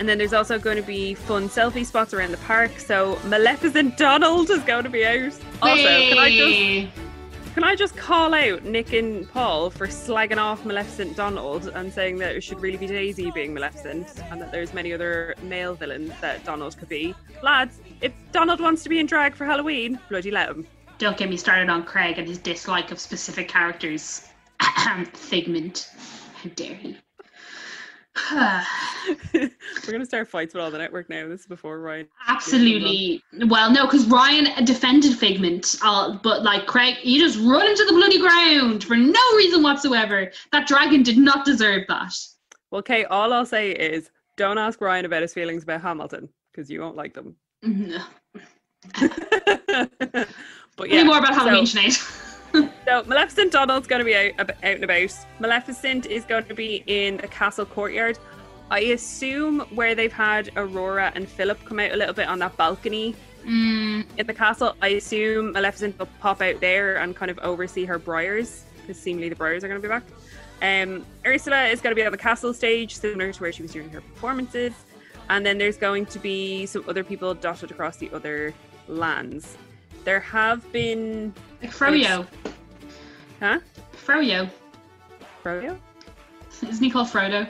and then there's also going to be fun selfie spots around the park. So Maleficent Donald is going to be out. Also, can I just can I just call out Nick and Paul for slagging off Maleficent Donald and saying that it should really be Daisy being Maleficent and that there's many other male villains that Donald could be. Lads, if Donald wants to be in drag for Halloween, bloody let him. Don't get me started on Craig and his dislike of specific characters. Figment. How dare you. We're going to start fights with all the network now. This is before Ryan. Absolutely. Well, no, because Ryan defended Figment, uh, but like Craig, you just run into the bloody ground for no reason whatsoever. That dragon did not deserve that. Well, Kate, all I'll say is don't ask Ryan about his feelings about Hamilton, because you won't like them. No. But yeah, more about Halloween so- tonight. So Maleficent Donald's going to be out, out and about. Maleficent is going to be in the castle courtyard. I assume where they've had Aurora and Philip come out a little bit on that balcony mm. in the castle. I assume Maleficent will pop out there and kind of oversee her briars, because seemingly the briars are going to be back. Um, Ursula is going to be on the castle stage, similar to where she was doing her performances. And then there's going to be some other people dotted across the other lands. There have been... Like Froyo. Ex- huh? Froyo. Froyo? Isn't he called Frodo?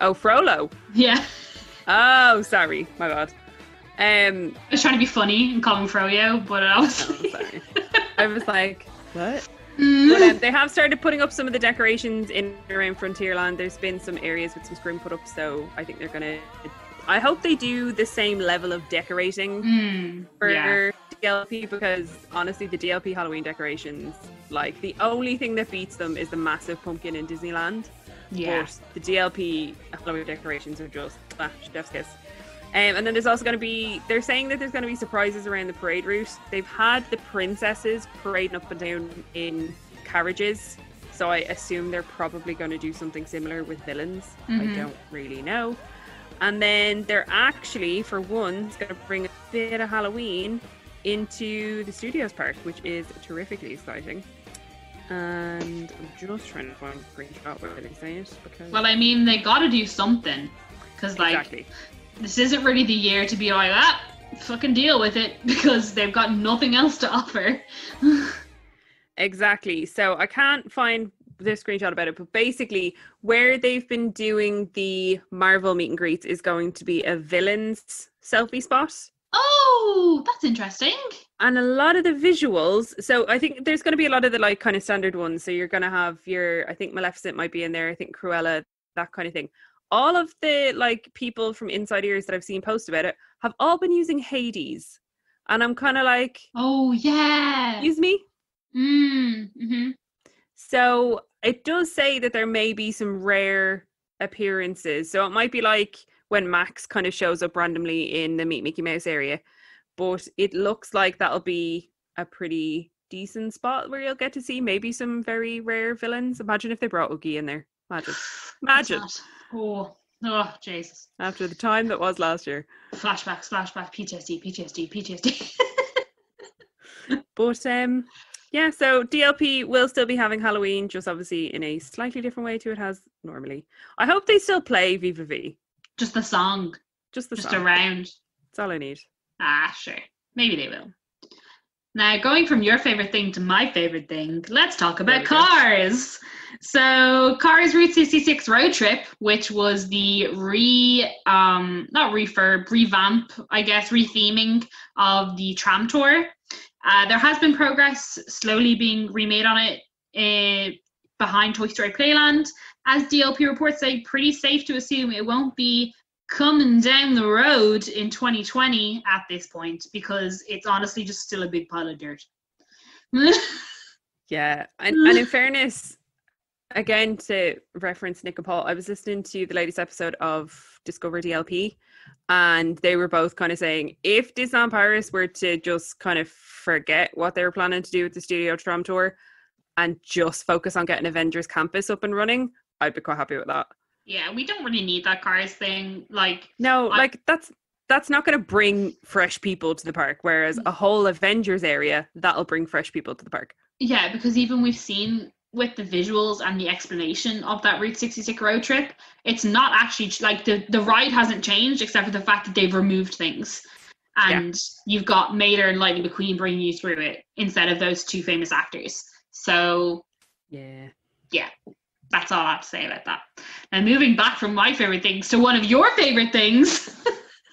Oh, Frollo? Yeah. Oh, sorry. My bad. Um, I was trying to be funny and call him Froyo, but I was... Oh, sorry. I was like, what? Mm. But, um, they have started putting up some of the decorations in and around Frontierland. There's been some areas with some Scream put up, so I think they're going to... I hope they do the same level of decorating mm, for yeah. D L P, because honestly the D L P Halloween decorations, like the only thing that beats them is the massive pumpkin in Disneyland. Yeah. But the D L P Halloween decorations are just ah, chef's kiss. Um, and then there's also going to be, they're saying that there's going to be surprises around the parade route. They've had the princesses parading up and down in carriages, so I assume they're probably going to do something similar with villains. Mm-hmm. I don't really know. And then they're actually, for one, going to bring a bit of Halloween into the Studios Park, which is terrifically exciting. And I'm just trying to find a great shot where they say it. Because... Well, I mean, they got to do something. Because, like, exactly. This isn't really the year to be like, ah, fucking deal with it, because they've got nothing else to offer. Exactly. So I can't find... the screenshot about it, but basically where they've been doing the Marvel meet and greets is going to be a villains selfie spot. Oh, that's interesting. And a lot of the visuals, so I think there's going to be a lot of the like kind of standard ones, so you're going to have your, I think Maleficent might be in there, I think Cruella, that kind of thing. All of the like people from Inside Ears that I've seen post about it have all been using Hades, and I'm kind of like, oh yeah, use me. mm, mm-hmm So it does say that there may be some rare appearances. So it might be like when Max kind of shows up randomly in the Meet Mickey Mouse area. But it looks like that'll be a pretty decent spot where you'll get to see maybe some very rare villains. Imagine if they brought Oogie in there. Imagine. Imagine. Oh, oh, Jesus. After the time that was last year. Flashbacks, flashbacks, P T S D, P T S D, P T S D. But, um... yeah, so D L P will still be having Halloween, just obviously in a slightly different way to it has normally. I hope they still play Viva V. Just the song. Just the just song. Just around. That's all I need. Ah, sure. Maybe they will. Now, going from your favourite thing to my favourite thing, let's talk about Cars. Go. So, Cars Route sixty-six Road Trip, which was the re, um, not refurb, revamp, I guess, retheming of the tram tour. Uh, there has been progress slowly being remade on it uh, behind Toy Story Playland. As D L P reports say, pretty safe to assume it won't be coming down the road in twenty twenty at this point, because it's honestly just still a big pile of dirt. Yeah. And, and in fairness, again, to reference Nick and Paul, I was listening to the latest episode of Discover D L P, and they were both kind of saying if Disneyland Paris were to just kind of forget what they were planning to do with the studio tram tour and just focus on getting Avengers Campus up and running, I'd be quite happy with that. Yeah, we don't really need that cars thing. Like, no, I- like that's that's not going to bring fresh people to the park, whereas a whole Avengers area, that'll bring fresh people to the park. Yeah, because even we've seen with the visuals and the explanation of that Route sixty-six road trip, it's not actually, like, the, the ride hasn't changed except for the fact that they've removed things. And yeah. You've got Mater and Lightning McQueen bringing you through it instead of those two famous actors. So, yeah, yeah, that's all I have to say about that. Now, moving back from my favourite things to one of your favourite things...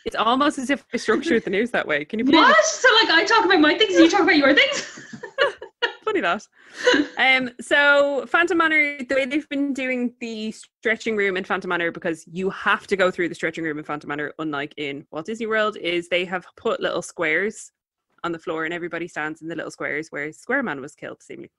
It's almost as if I structured the news that way. Can you believe what? It? So, like, I talk about my things and you talk about your things? Funny that. Um, so, Phantom Manor, the way they've been doing the stretching room in Phantom Manor, because you have to go through the stretching room in Phantom Manor, unlike in Walt Disney World, is they have put little squares on the floor and everybody stands in the little squares where Square Man was killed, seemingly.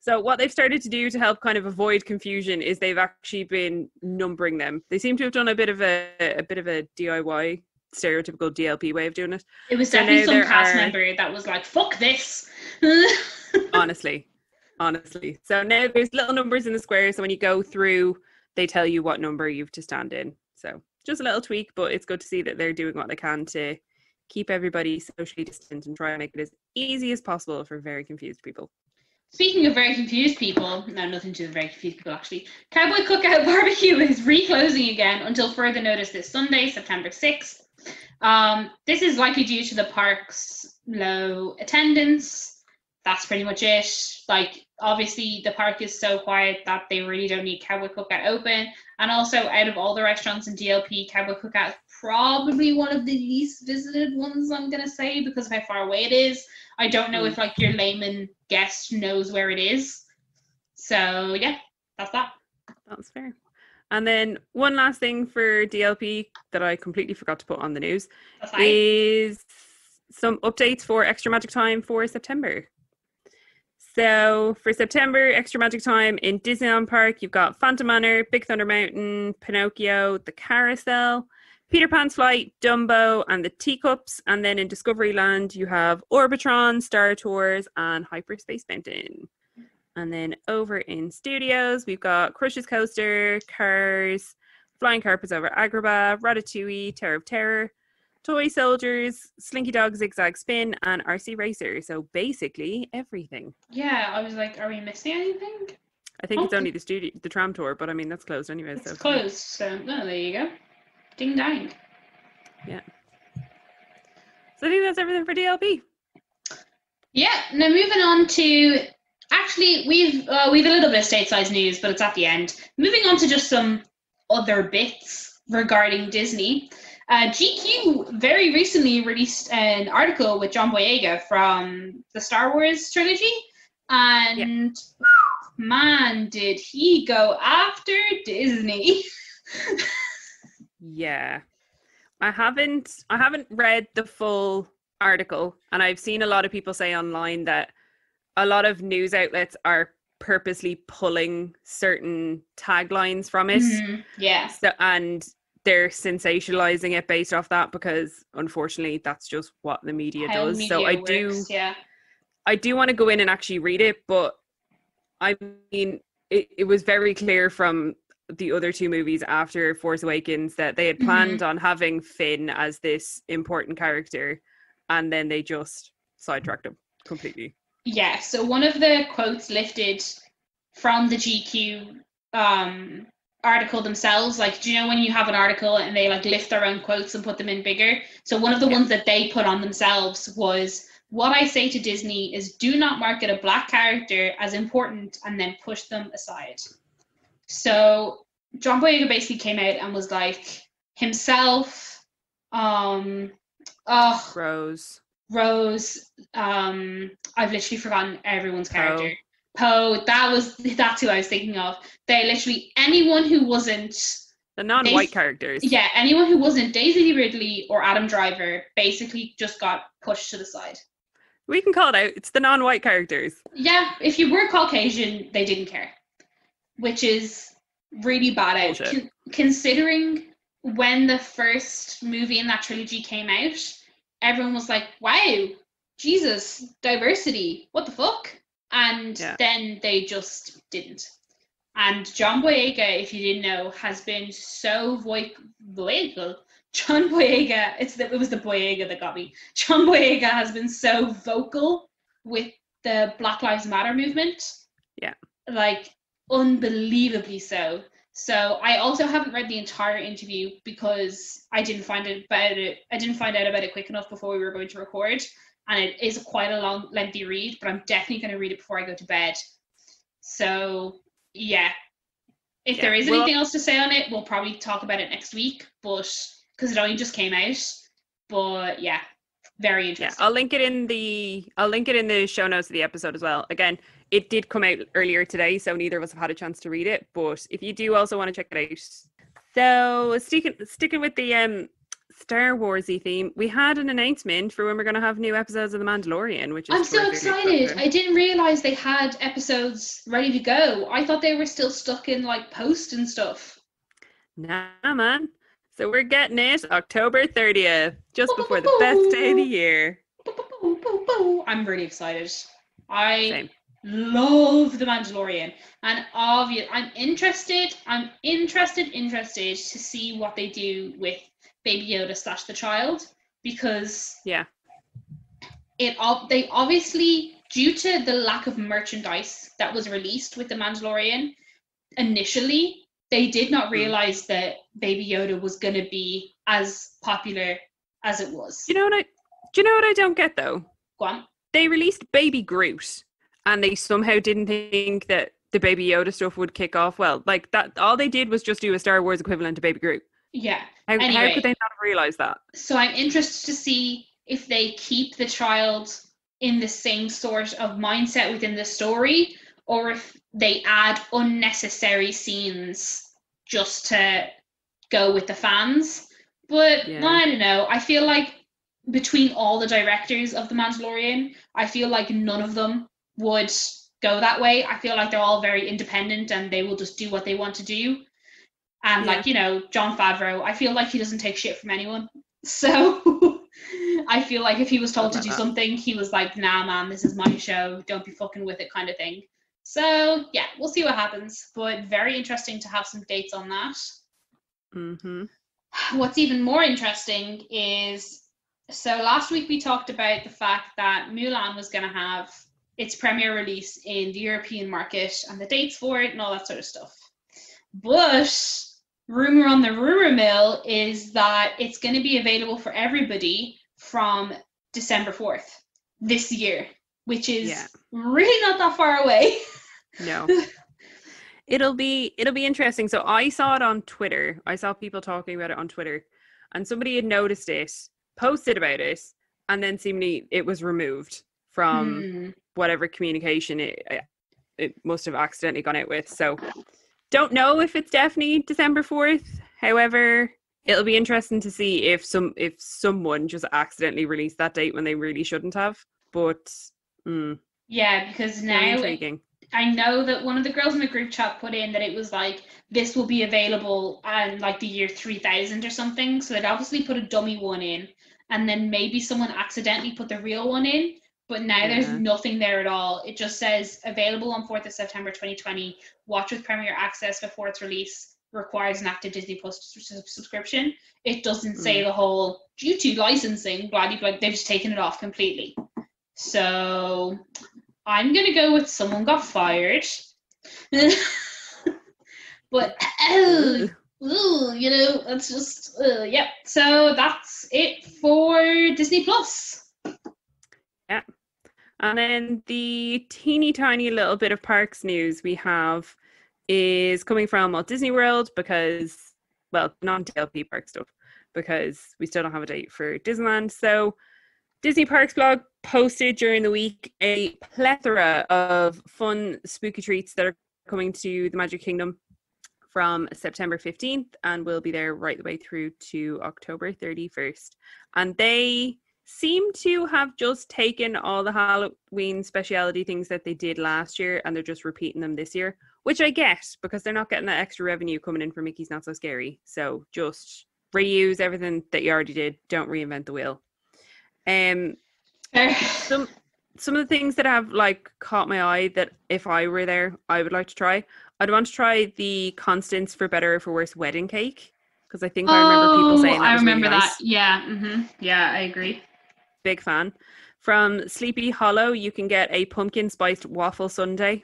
So what they've started to do to help kind of avoid confusion is they've actually been numbering them. They seem to have done a bit of a, a bit of a D I Y stereotypical D L P way of doing it. It was definitely so some cast are... member that was like, fuck this. honestly honestly so now there's little numbers in the square, so when you go through they tell you what number you've to stand in. So just a little tweak, but it's good to see that they're doing what they can to keep everybody socially distant and try and make it as easy as possible for very confused people. Speaking of very confused people, no, nothing to do with very confused people actually, Cowboy Cookout Barbecue is reclosing again until further notice this Sunday, September sixth. Um, this is likely due to the park's low attendance. That's pretty much it. Like, obviously the park is so quiet that they really don't need Cowboy Cookout open, and also out of all the restaurants in D L P, Cowboy Cookout is probably one of the least visited ones, I'm gonna say, because of how far away it is. I don't know if, like, your layman guest knows where it is. So yeah, that's that. That's fair. And then one last thing for D L P that I completely forgot to put on the news is some updates for Extra Magic Time for September. So for September, Extra Magic Time in Disneyland Park, you've got Phantom Manor, Big Thunder Mountain, Pinocchio, the Carousel, Peter Pan's Flight, Dumbo, and the Teacups. And then in Discoveryland, you have Orbitron, Star Tours, and Hyperspace Mountain. And then over in Studios, we've got Crush's Coaster, Cars, Flying Carpets over Agrabah, Ratatouille, Tower of Terror, Toy Soldiers, Slinky Dog Zigzag Spin, and R C Racer. So basically everything. Yeah, I was like, are we missing anything? I think oh, it's only the studio, the tram tour, but I mean, that's closed anyway. It's so. closed, so no, there you go. Ding dang. Yeah. So I think that's everything for D L P. Yeah, now moving on to... Actually, we've uh, we've a little bit of stateside news, but it's at the end. Moving on to just some other bits regarding Disney. Uh, G Q very recently released an article with John Boyega from the Star Wars trilogy. And yeah. Man, did he go after Disney. Yeah. I haven't I haven't read the full article, and I've seen a lot of people say online that a lot of news outlets are purposely pulling certain taglines from it. Mm-hmm. Yeah. So, and they're sensationalizing it based off that, because unfortunately that's just what the media How does. Media so I works, do, yeah. I do want to go in and actually read it, but I mean, it, it was very clear from the other two movies after Force Awakens that they had planned mm-hmm. on having Finn as this important character, and then they just sidetracked him completely. Yeah, so one of the quotes lifted from the G Q um, article themselves, like, do you know when you have an article and they, like, lift their own quotes and put them in bigger? So one of the yeah. ones that they put on themselves was, what I say to Disney is do not market a black character as important and then push them aside. So John Boyega basically came out and was like, himself, um, oh, Rose. Rose, um, I've literally forgotten everyone's character. Poe, Poe, that was that's who I was thinking of. They literally anyone who wasn't the non-white Dais- characters. Yeah, anyone who wasn't Daisy Ridley or Adam Driver basically just got pushed to the side. We can call it out. It's the non-white characters. Yeah, if you were Caucasian, they didn't care, which is really bad out Con- considering when the first movie in that trilogy came out. Everyone was like, wow, Jesus, diversity, what the fuck? And yeah. then they just didn't. And John Boyega, if you didn't know, has been so voic- vocal. John Boyega, it's the, it was the Boyega that got me. John Boyega has been so vocal with the Black Lives Matter movement. Yeah. Like, unbelievably so. So I also haven't read the entire interview because I didn't find it about it. I didn't find out about it quick enough before we were going to record. And it is quite a long, lengthy read, but I'm definitely going to read it before I go to bed. So, yeah. If yeah, there is anything well, else to say on it, we'll probably talk about it next week, but because it only just came out. But yeah, very interesting. Yeah, I'll link it in the I'll link it in the show notes of the episode as well. Again, it did come out earlier today, so neither of us have had a chance to read it. But if you do also want to check it out. So sticking sticking with the um Star Warsy theme, we had an announcement for when we're going to have new episodes of The Mandalorian, which is I'm so excited. I didn't realize they had episodes ready to go. I thought they were still stuck in like post and stuff. Nah, man. So we're getting it October thirtieth, just boo, before boo, the best day of the year. Boo, boo, boo, boo. I'm really excited. I Same. love The Mandalorian, and obvious. I'm interested. I'm interested, interested to see what they do with Baby Yoda slash the child, because yeah, it they obviously, due to the lack of merchandise that was released with the Mandalorian initially, they did not realize mm. that Baby Yoda was going to be as popular as it was. You know what I? Do you know what I don't get though? Go on. They released Baby Groot, and they somehow didn't think that the Baby Yoda stuff would kick off well. Like that, all they did was just do a Star Wars equivalent to Baby Groot. Yeah. How, anyway, how could they not have realised that? So I'm interested to see if they keep the child in the same sort of mindset within the story, or if they add unnecessary scenes just to go with the fans. But yeah. I don't know. I feel like between all the directors of The Mandalorian, I feel like none of them would go that way. I feel like they're all very independent and they will just do what they want to do. And, yeah. like, you know, Jon Favreau, I feel like he doesn't take shit from anyone. So I feel like if he was told to do that. something, he was like, nah, man, this is my show. Don't be fucking with it kind of thing. So, yeah, we'll see what happens. But very interesting to have some dates on that. Mm-hmm. What's even more interesting is, so last week we talked about the fact that Mulan was going to have its premiere release in the European market and the dates for it and all that sort of stuff. But rumor on the rumor mill is that it's going to be available for everybody from December fourth this year, which is yeah. really not that far away. No. It'll be it'll be interesting. So I saw it on Twitter. I saw people talking about it on Twitter, and somebody had noticed it, posted about it, and then seemingly it was removed from mm. whatever communication it it must have accidentally gone out with. So don't know if it's definitely December fourth. However, it'll be interesting to see if some if someone just accidentally released that date when they really shouldn't have. But mm, yeah, because now it, I know that one of the girls in the group chat put in that it was like, this will be available in like the year three thousand or something. So they'd obviously put a dummy one in, and then maybe someone accidentally put the real one in. But now yeah. there's nothing there at all. It just says available on fourth of September twenty twenty. Watch with Premier Access before its release. Requires an active Disney Plus subscription. It doesn't say mm. the whole due to licensing. Bloody, bloody, they've just taken it off completely. So I'm going to go with someone got fired. But, oh, oh, you know, that's just, uh, yep. Yeah. So that's it for Disney Plus. Yeah. And then the teeny tiny little bit of parks news we have is coming from Walt Disney World, because, well, non-D L P park stuff, because we still don't have a date for Disneyland. So Disney Parks Blog posted during the week a plethora of fun spooky treats that are coming to the Magic Kingdom from September fifteenth, and will be there right the way through to October thirty-first. And they seem to have just taken all the Halloween speciality things that they did last year, and they're just repeating them this year, which I get, because they're not getting that extra revenue coming in for Mickey's Not So Scary. So just reuse everything that you already did. Don't reinvent the wheel. Um, some some of the things that have like caught my eye that if I were there, I would like to try. I'd want to try the Constance for Better or for Worse wedding cake, because I think oh, I remember people saying that. I remember really that. Nice. Yeah. Mm-hmm. Yeah, I agree. Big fan. From Sleepy Hollow, you can get a pumpkin spiced waffle sundae,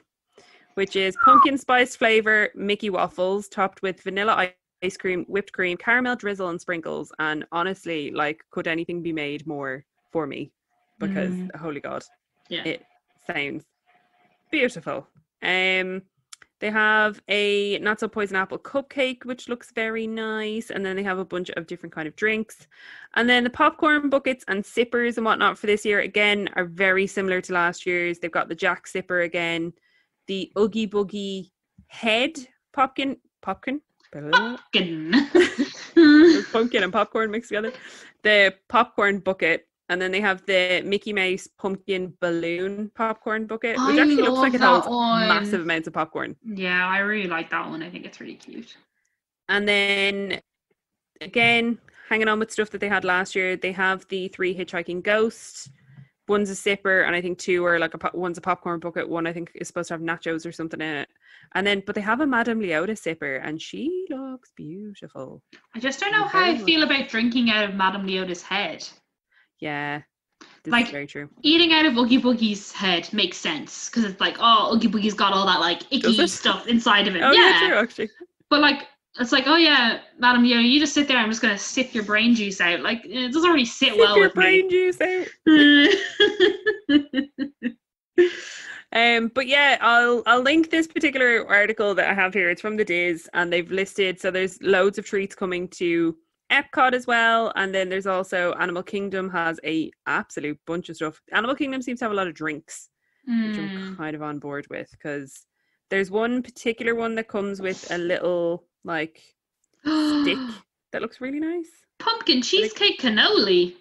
which is pumpkin spice flavor Mickey Waffles topped with vanilla ice cream, whipped cream, caramel drizzle and sprinkles. And honestly, like, could anything be made more for me? Because mm. holy God, yeah. It sounds beautiful. Um, they have a not so poison apple cupcake, which looks very nice. And then they have a bunch of different kind of drinks. And then the popcorn buckets and sippers and whatnot for this year, again, are very similar to last year's. They've got the Jack Sipper again, the Oogie Boogie head popkin, popkin, popkin, pumpkin and popcorn mixed together, the popcorn bucket. And then they have the Mickey Mouse pumpkin balloon popcorn bucket, which I actually looks like it holds one. massive amounts of popcorn. Yeah, I really like that one. I think it's really cute. And then, again, hanging on with stuff that they had last year, they have the three hitchhiking ghosts. One's a sipper, and I think two are like a po- one's a popcorn bucket. One I think is supposed to have nachos or something in it. And then, but they have a Madame Leota sipper, and she looks beautiful. I just don't know how I feel about drinking out of Madame Leota's head. Yeah, this like, is very true. Eating out of Oogie Boogie's head makes sense, because it's like, oh, Oogie Boogie's got all that like icky stuff inside of it. Oh, yeah, yeah true, actually. But like, it's like, oh yeah, Madam Yo, you just sit there. I'm just gonna sip your brain juice out. Like, it doesn't really sit sip well with me. Your brain juice out. um, but yeah, I'll I'll link this particular article that I have here. It's from the Diz, and they've listed so there's loads of treats coming to Epcot as well, and then there's also Animal Kingdom has a absolute bunch of stuff. Animal Kingdom seems to have a lot of drinks, mm. which I'm kind of on board with, because there's one particular one that comes with a little like stick that looks really nice. Pumpkin cheesecake cannoli.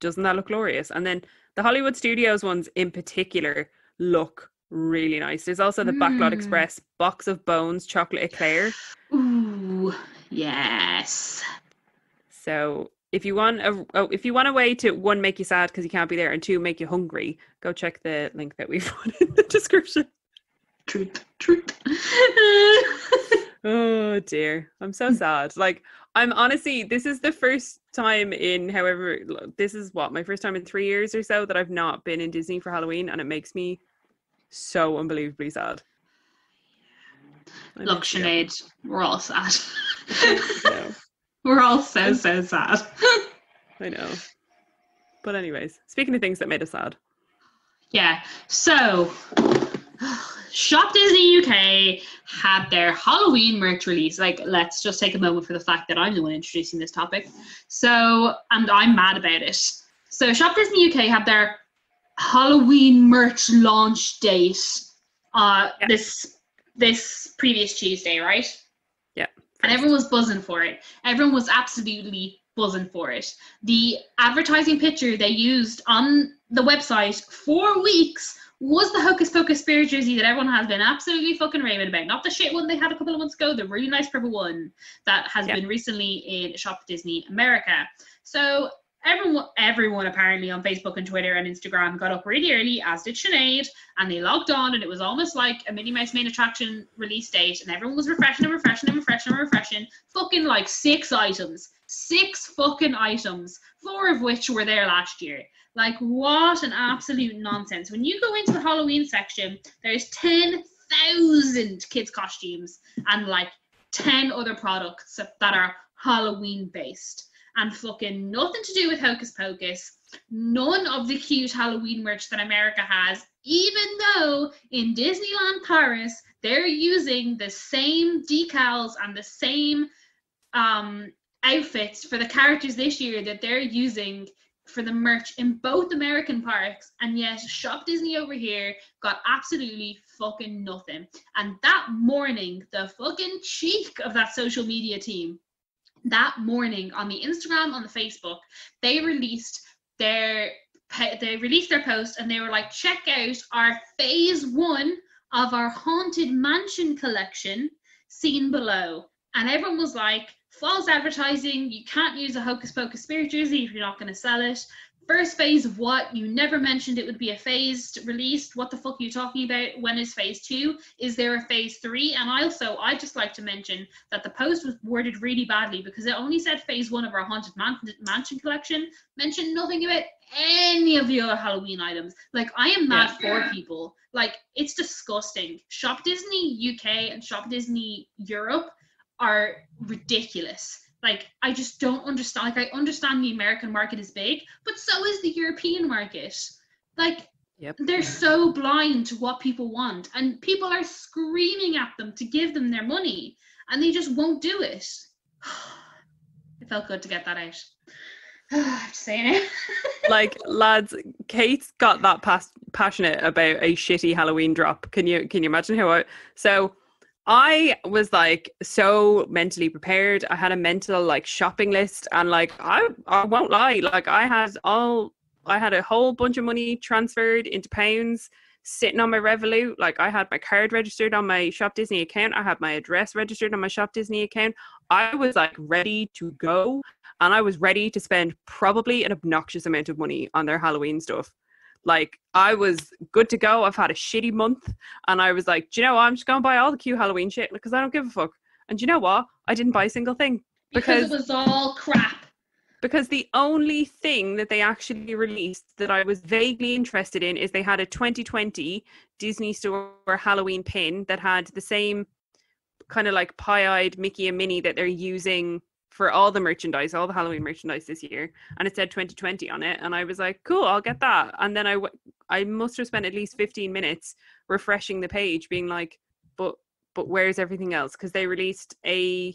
Doesn't that look glorious? And then the Hollywood Studios ones in particular look really nice. There's also the mm. Backlot Express box of bones chocolate eclair. Ooh, yes. So if you want a oh, if you want a way to one make you sad because you can't be there, and two make you hungry, go check the link that we've put in the description. Truth, truth. Oh dear, I'm so sad. Like I'm honestly, this is the first time in however this is what my first time in three years or so that I've not been in Disney for Halloween, and it makes me so unbelievably sad. I Look, Sinead, we're all sad. No. We're all so, so sad. I know. But anyways, speaking of things that made us sad. Yeah. So, Shop Disney U K had their Halloween merch release. Like, let's just take a moment for the fact that I'm the one introducing this topic. So, and I'm mad about it. So, Shop Disney U K had their Halloween merch launch date uh, yeah. this this previous Tuesday, right? Yeah. And everyone was buzzing for it. Everyone was absolutely buzzing for it. The advertising picture they used on the website for weeks was the Hocus Pocus spirit jersey that everyone has been absolutely fucking raving about. Not the shit one they had a couple of months ago, the really nice purple one that has yep. been recently in Shop Disney America. So everyone, everyone apparently on Facebook and Twitter and Instagram got up really early, as did Sinead, and they logged on, and it was almost like a Minnie Mouse main attraction release date, and everyone was refreshing and refreshing and refreshing and refreshing. Fucking like six items. Six fucking items. Four of which were there last year. Like, what an absolute nonsense. When you go into the Halloween section, there's ten thousand kids' costumes and like ten other products that are Halloween based. And fucking nothing to do with Hocus Pocus. None of the cute Halloween merch that America has, even though in Disneyland Paris, they're using the same decals and the same um, outfits for the characters this year that they're using for the merch in both American parks. And yet Shop Disney over here got absolutely fucking nothing. And that morning, the fucking cheek of that social media team, that morning on the Instagram, on the Facebook, they released their they released their post, and they were like, check out our phase one of our Haunted Mansion collection seen below. And everyone was like, false advertising, you can't use a Hocus Pocus spirit jersey if you're not going to sell it. First phase of what? You never mentioned it would be a phased release. What the fuck are you talking about? When is phase two? Is there a phase three? And also, I'd just like to mention that the post was worded really badly because it only said phase one of our Haunted Man- Mansion collection, mentioned nothing about any of the other Halloween items. Like, I am mad yeah. for people. Like, it's disgusting. Shop Disney U K and Shop Disney Europe are ridiculous. Like, I just don't understand. Like, I understand the American market is big, but so is the European market. Like, yep. they're so blind to what people want. And people are screaming at them to give them their money. And they just won't do it. It felt good to get that out. I'm just saying it. Like, lads, Kate's got that pas- passionate about a shitty Halloween drop. Can you, can you imagine how I... So... I was like so mentally prepared. I had a mental like shopping list, and like I, I won't lie, like I had all I had a whole bunch of money transferred into pounds sitting on my Revolut. Like I had my card registered on my Shop Disney account. I had my address registered on my Shop Disney account. I was like ready to go, and I was ready to spend probably an obnoxious amount of money on their Halloween stuff. Like, I was good to go. I've had a shitty month. And I was like, do you know what? I'm just going to buy all the cute Halloween shit because I don't give a fuck. And do you know what? I didn't buy a single thing. Because, because it was all crap. Because the only thing that they actually released that I was vaguely interested in is they had a twenty twenty Disney Store Halloween pin that had the same kind of like pie-eyed Mickey and Minnie that they're using for all the merchandise, all the Halloween merchandise this year, and it said twenty twenty on it, and I was like, cool, I'll get that. And then I, w- I must have spent at least fifteen minutes refreshing the page being like, but but where's everything else? Because they released a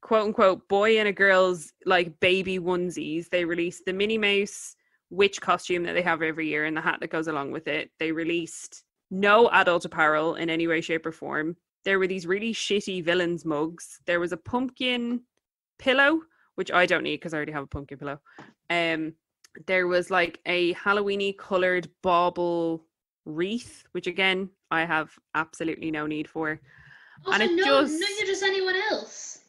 quote-unquote boy and a girl's like baby onesies. They released the Minnie Mouse witch costume that they have every year and the hat that goes along with it. They released no adult apparel in any way, shape or form. There were these really shitty villains mugs. There was a pumpkin pillow, which I don't need because I already have a pumpkin pillow. Um, there was like a Halloweeny coloured bauble wreath, which again I have absolutely no need for. Also, and it no, just no, you're just anyone else.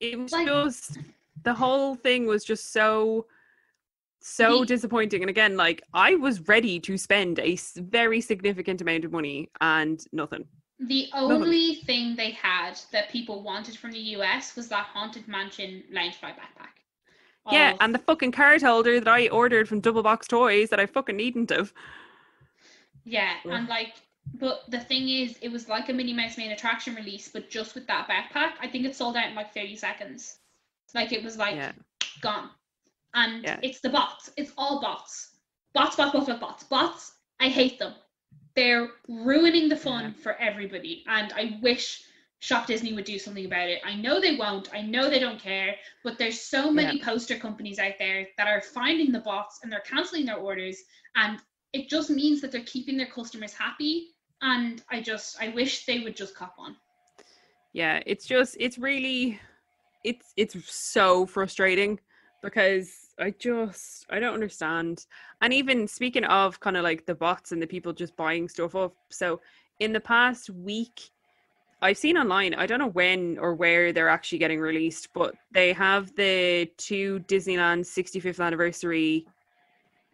It was like... just the whole thing was just so so Me. disappointing. And again, like I was ready to spend a very significant amount of money and nothing. The only thing they had that people wanted from the U S was that Haunted Mansion Loungefly backpack. Oh. Yeah, and the fucking card holder that I ordered from Double Box Toys that I fucking needn't have. Yeah, oh. and like, but the thing is, it was like a Minnie Mouse main attraction release, but just with that backpack. I think it sold out in like thirty seconds. Like it was like yeah. gone. And yeah. it's the bots. It's all bots. Bots, bots, bots, bots, bots. Bots, I hate them. They're ruining the fun yeah. for everybody, and I wish Shop Disney would do something about it. I know they won't. I know they don't care, but there's so many yeah. poster companies out there that are finding the bots and they're cancelling their orders, and it just means that they're keeping their customers happy, and I just, I wish they would just cop on. Yeah, it's just, it's really, it's it's so frustrating because I just, I don't understand. And even speaking of kind of like the bots and the people just buying stuff off. So in the past week, I've seen online, I don't know when or where they're actually getting released, but they have the two Disneyland sixty-fifth anniversary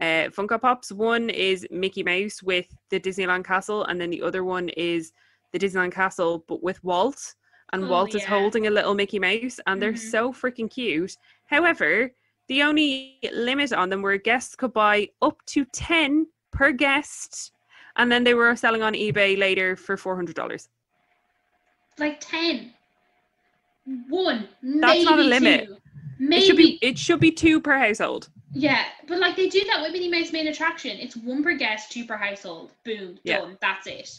uh, Funko Pops. One is Mickey Mouse with the Disneyland Castle. And then the other one is the Disneyland Castle, but with Walt. And oh, Walt yeah. is holding a little Mickey Mouse. And they're mm-hmm. so freaking cute. However, the only limit on them were guests could buy up to ten per guest, and then they were selling on eBay later for four hundred dollars. Like ten. One. That's not a limit. Two. Maybe. It should be, it should be two per household. Yeah, but like they do that with Minnie Mouse main attraction. It's one per guest, two per household. Boom, yeah. done. That's it.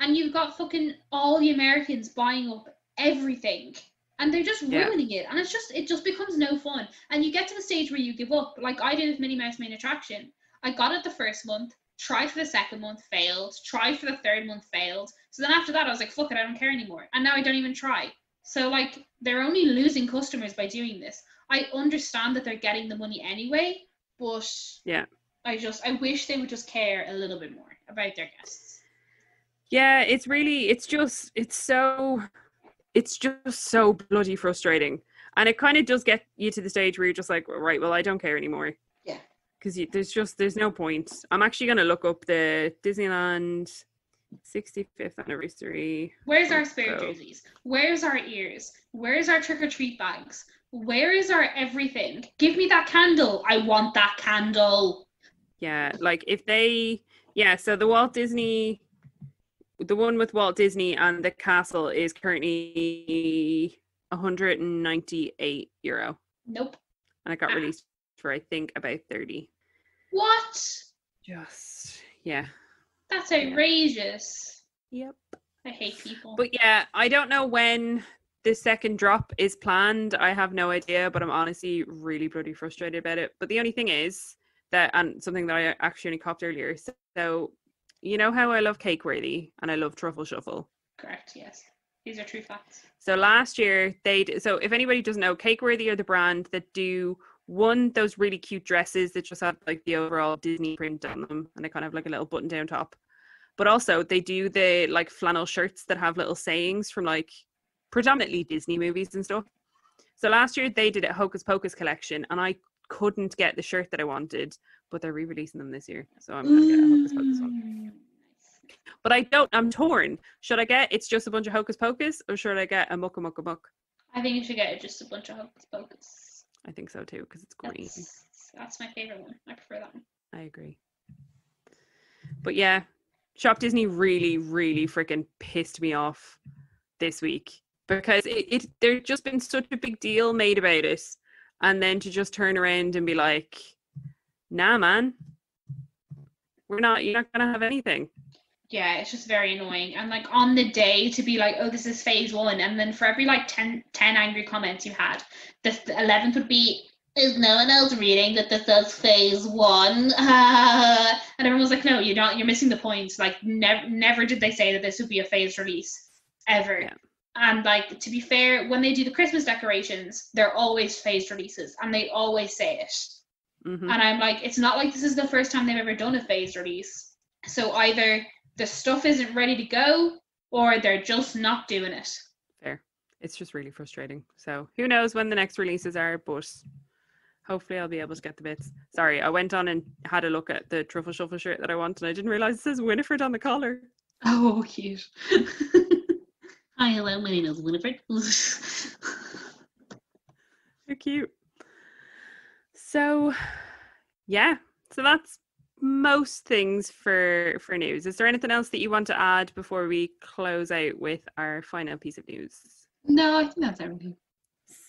And you've got fucking all the Americans buying up everything. And they're just ruining yeah. it. And it's just, it just becomes no fun. And you get to the stage where you give up, like I did with Minnie Mouse Main Attraction. I got it the first month, tried for the second month, failed, tried for the third month, failed. So then after that, I was like, fuck it, I don't care anymore. And now I don't even try. So like, they're only losing customers by doing this. I understand that they're getting the money anyway, but yeah, I just, I wish they would just care a little bit more about their guests. Yeah, it's really, it's just, it's so... It's just so bloody frustrating. And it kind of does get you to the stage where you're just like, right, well, I don't care anymore. Yeah. because there's just there's no point. I'm actually going to look up the Disneyland sixty-fifth anniversary. Where's our spare jerseys? Where's our ears? Where's our trick-or-treat bags? Where is our everything? Give me that candle. I want that candle. Yeah, like if they, yeah, so the Walt Disney, the one with Walt Disney and the castle is currently one hundred ninety-eight euro. Nope. And it got ah. released for, I think, about thirty. What? Just, yeah. That's outrageous. Yep. I hate people. But yeah, I don't know when the second drop is planned. I have no idea, but I'm honestly really bloody frustrated about it. But the only thing is that, and something that I actually only copped earlier, so you know how I love Cakeworthy and I love Truffle Shuffle? Correct, yes. These are true facts. So last year, they d- so if anybody doesn't know, Cakeworthy are the brand that do, one, those really cute dresses that just have like the overall Disney print on them and they kind of have like a little button down top. But also they do the like flannel shirts that have little sayings from like predominantly Disney movies and stuff. So last year they did a Hocus Pocus collection and I couldn't get the shirt that I wanted, but they're re-releasing them this year. So I'm going to get a Hocus Pocus one. But I don't, I'm torn. Should I get It's Just a Bunch of Hocus Pocus or should I get a Mucka Mucka Muck? I think you should get Just a Bunch of Hocus Pocus. I think so too, because it's green. That's, that's my favorite one. I prefer that one. I agree. But yeah, Shop Disney really, really freaking pissed me off this week because it, it there's just been such a big deal made about it, and then to just turn around and be like, "Nah, man, we're not. You're not gonna have anything." Yeah, it's just very annoying. And like on the day to be like, oh, this is phase one. And then for every like ten, ten angry comments you had, the eleventh would be, is no one else reading that this is phase one? Uh, and everyone was like, no, you're not, you're missing the point. Like never, never did they say that this would be a phased release ever. Yeah. And like, to be fair, when they do the Christmas decorations, they're always phased releases and they always say it. Mm-hmm. And I'm like, it's not like this is the first time they've ever done a phased release. So either the stuff isn't ready to go or they're just not doing it. Fair. It's just really frustrating. So who knows when the next releases are, but hopefully I'll be able to get the bits. Sorry, I went on and had a look at the Truffle Shuffle shirt that I want and I didn't realise it says Winifred on the collar. Oh, cute. Hi, hello, my name is Winifred. They're cute. So, yeah. So that's most things for for news. Is there anything else that you want to add before we close out with our final piece of news? No, I think that's everything.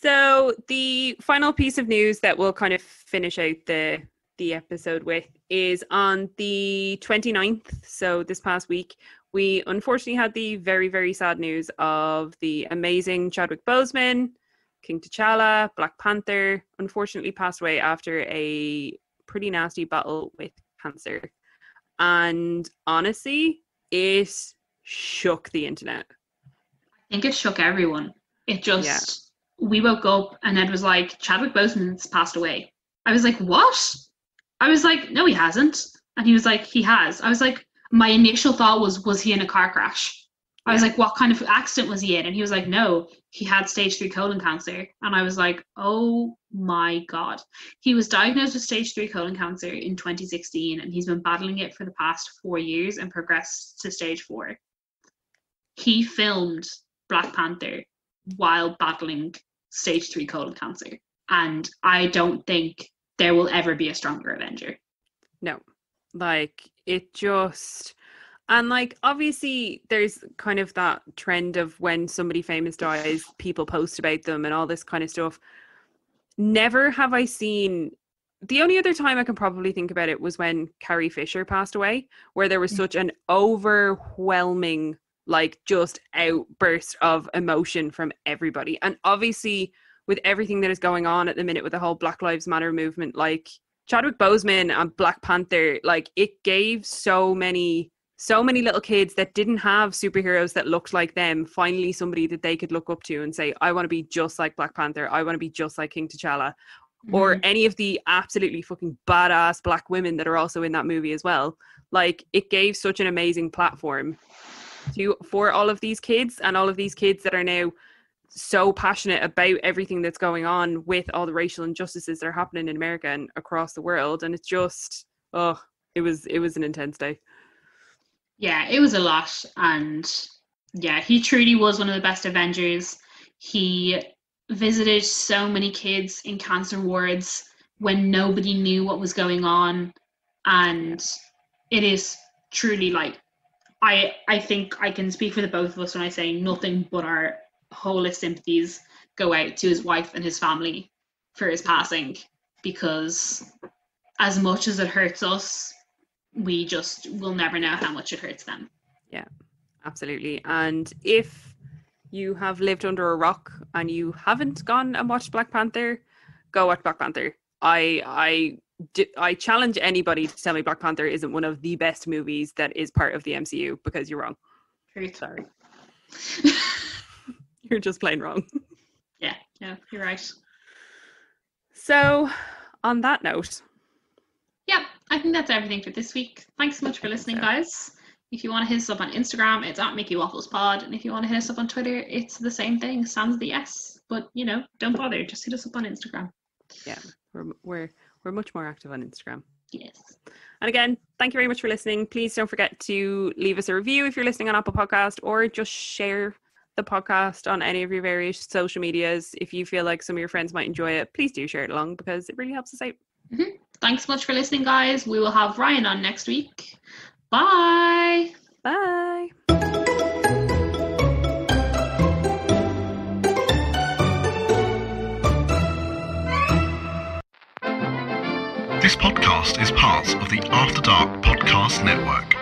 So the final piece of news that we'll kind of finish out the the episode with is on the twenty-ninth, so this past week, we unfortunately had the very, very sad news of the amazing Chadwick Boseman, King T'Challa, Black Panther, unfortunately passed away after a pretty nasty battle with cancer. And honestly, it shook the internet. I think it shook everyone. It just, yeah. We woke up and Ed was like, Chadwick Boseman's passed away. I was like, what? I was like, no, he hasn't. And he was like, he has. I was like, my initial thought was, was he in a car crash? I yeah. was like, what kind of accident was he in? And he was like, no, he had stage three colon cancer. And I was like, oh my God. He was diagnosed with stage three colon cancer in twenty sixteen, and he's been battling it for the past four years and progressed to stage four. He filmed Black Panther while battling stage three colon cancer. And I don't think there will ever be a stronger Avenger. No, like it just... And like, obviously there's kind of that trend of when somebody famous dies, people post about them and all this kind of stuff. Never have I seen, the only other time I can probably think about it was when Carrie Fisher passed away, where there was such an overwhelming, like just outburst of emotion from everybody. And obviously with everything that is going on at the minute with the whole Black Lives Matter movement, like Chadwick Boseman and Black Panther, like it gave so many... So many little kids that didn't have superheroes that looked like them, finally somebody that they could look up to and say, I want to be just like Black Panther. I want to be just like King T'Challa. Mm-hmm. Or any of the absolutely fucking badass Black women that are also in that movie as well. Like, it gave such an amazing platform to for all of these kids and all of these kids that are now so passionate about everything that's going on with all the racial injustices that are happening in America and across the world. And it's just, oh, it was, it was an intense day. Yeah, it was a lot. And yeah, he truly was one of the best Avengers. He visited so many kids in cancer wards when nobody knew what was going on. And it is truly like, I, I think I can speak for the both of us when I say nothing but our wholest sympathies go out to his wife and his family for his passing, because as much as it hurts us, we just will never know how much it hurts them. Yeah, absolutely. And if you have lived under a rock and you haven't gone and watched Black Panther, go watch Black Panther. I I I challenge anybody to tell me Black Panther isn't one of the best movies that is part of the M C U, because you're wrong. Truth. Sorry. You're just plain wrong. Yeah, yeah, you're right. So on that note, yeah, I think that's everything for this week. Thanks so much for listening, guys. If you want to hit us up on Instagram, it's at Mickey Waffles Pod. And if you want to hit us up on Twitter, it's the same thing, sans the S. But, you know, don't bother. Just hit us up on Instagram. Yeah, we're we're, we're much more active on Instagram. Yes. And again, thank you very much for listening. Please don't forget to leave us a review if you're listening on Apple Podcast, or just share the podcast on any of your various social medias. If you feel like some of your friends might enjoy it, please do share it along, because it really helps us out. Mm-hmm. Thanks so much for listening, guys. We will have Ryan on next week. Bye. Bye. This podcast is part of the After Dark Podcast Network.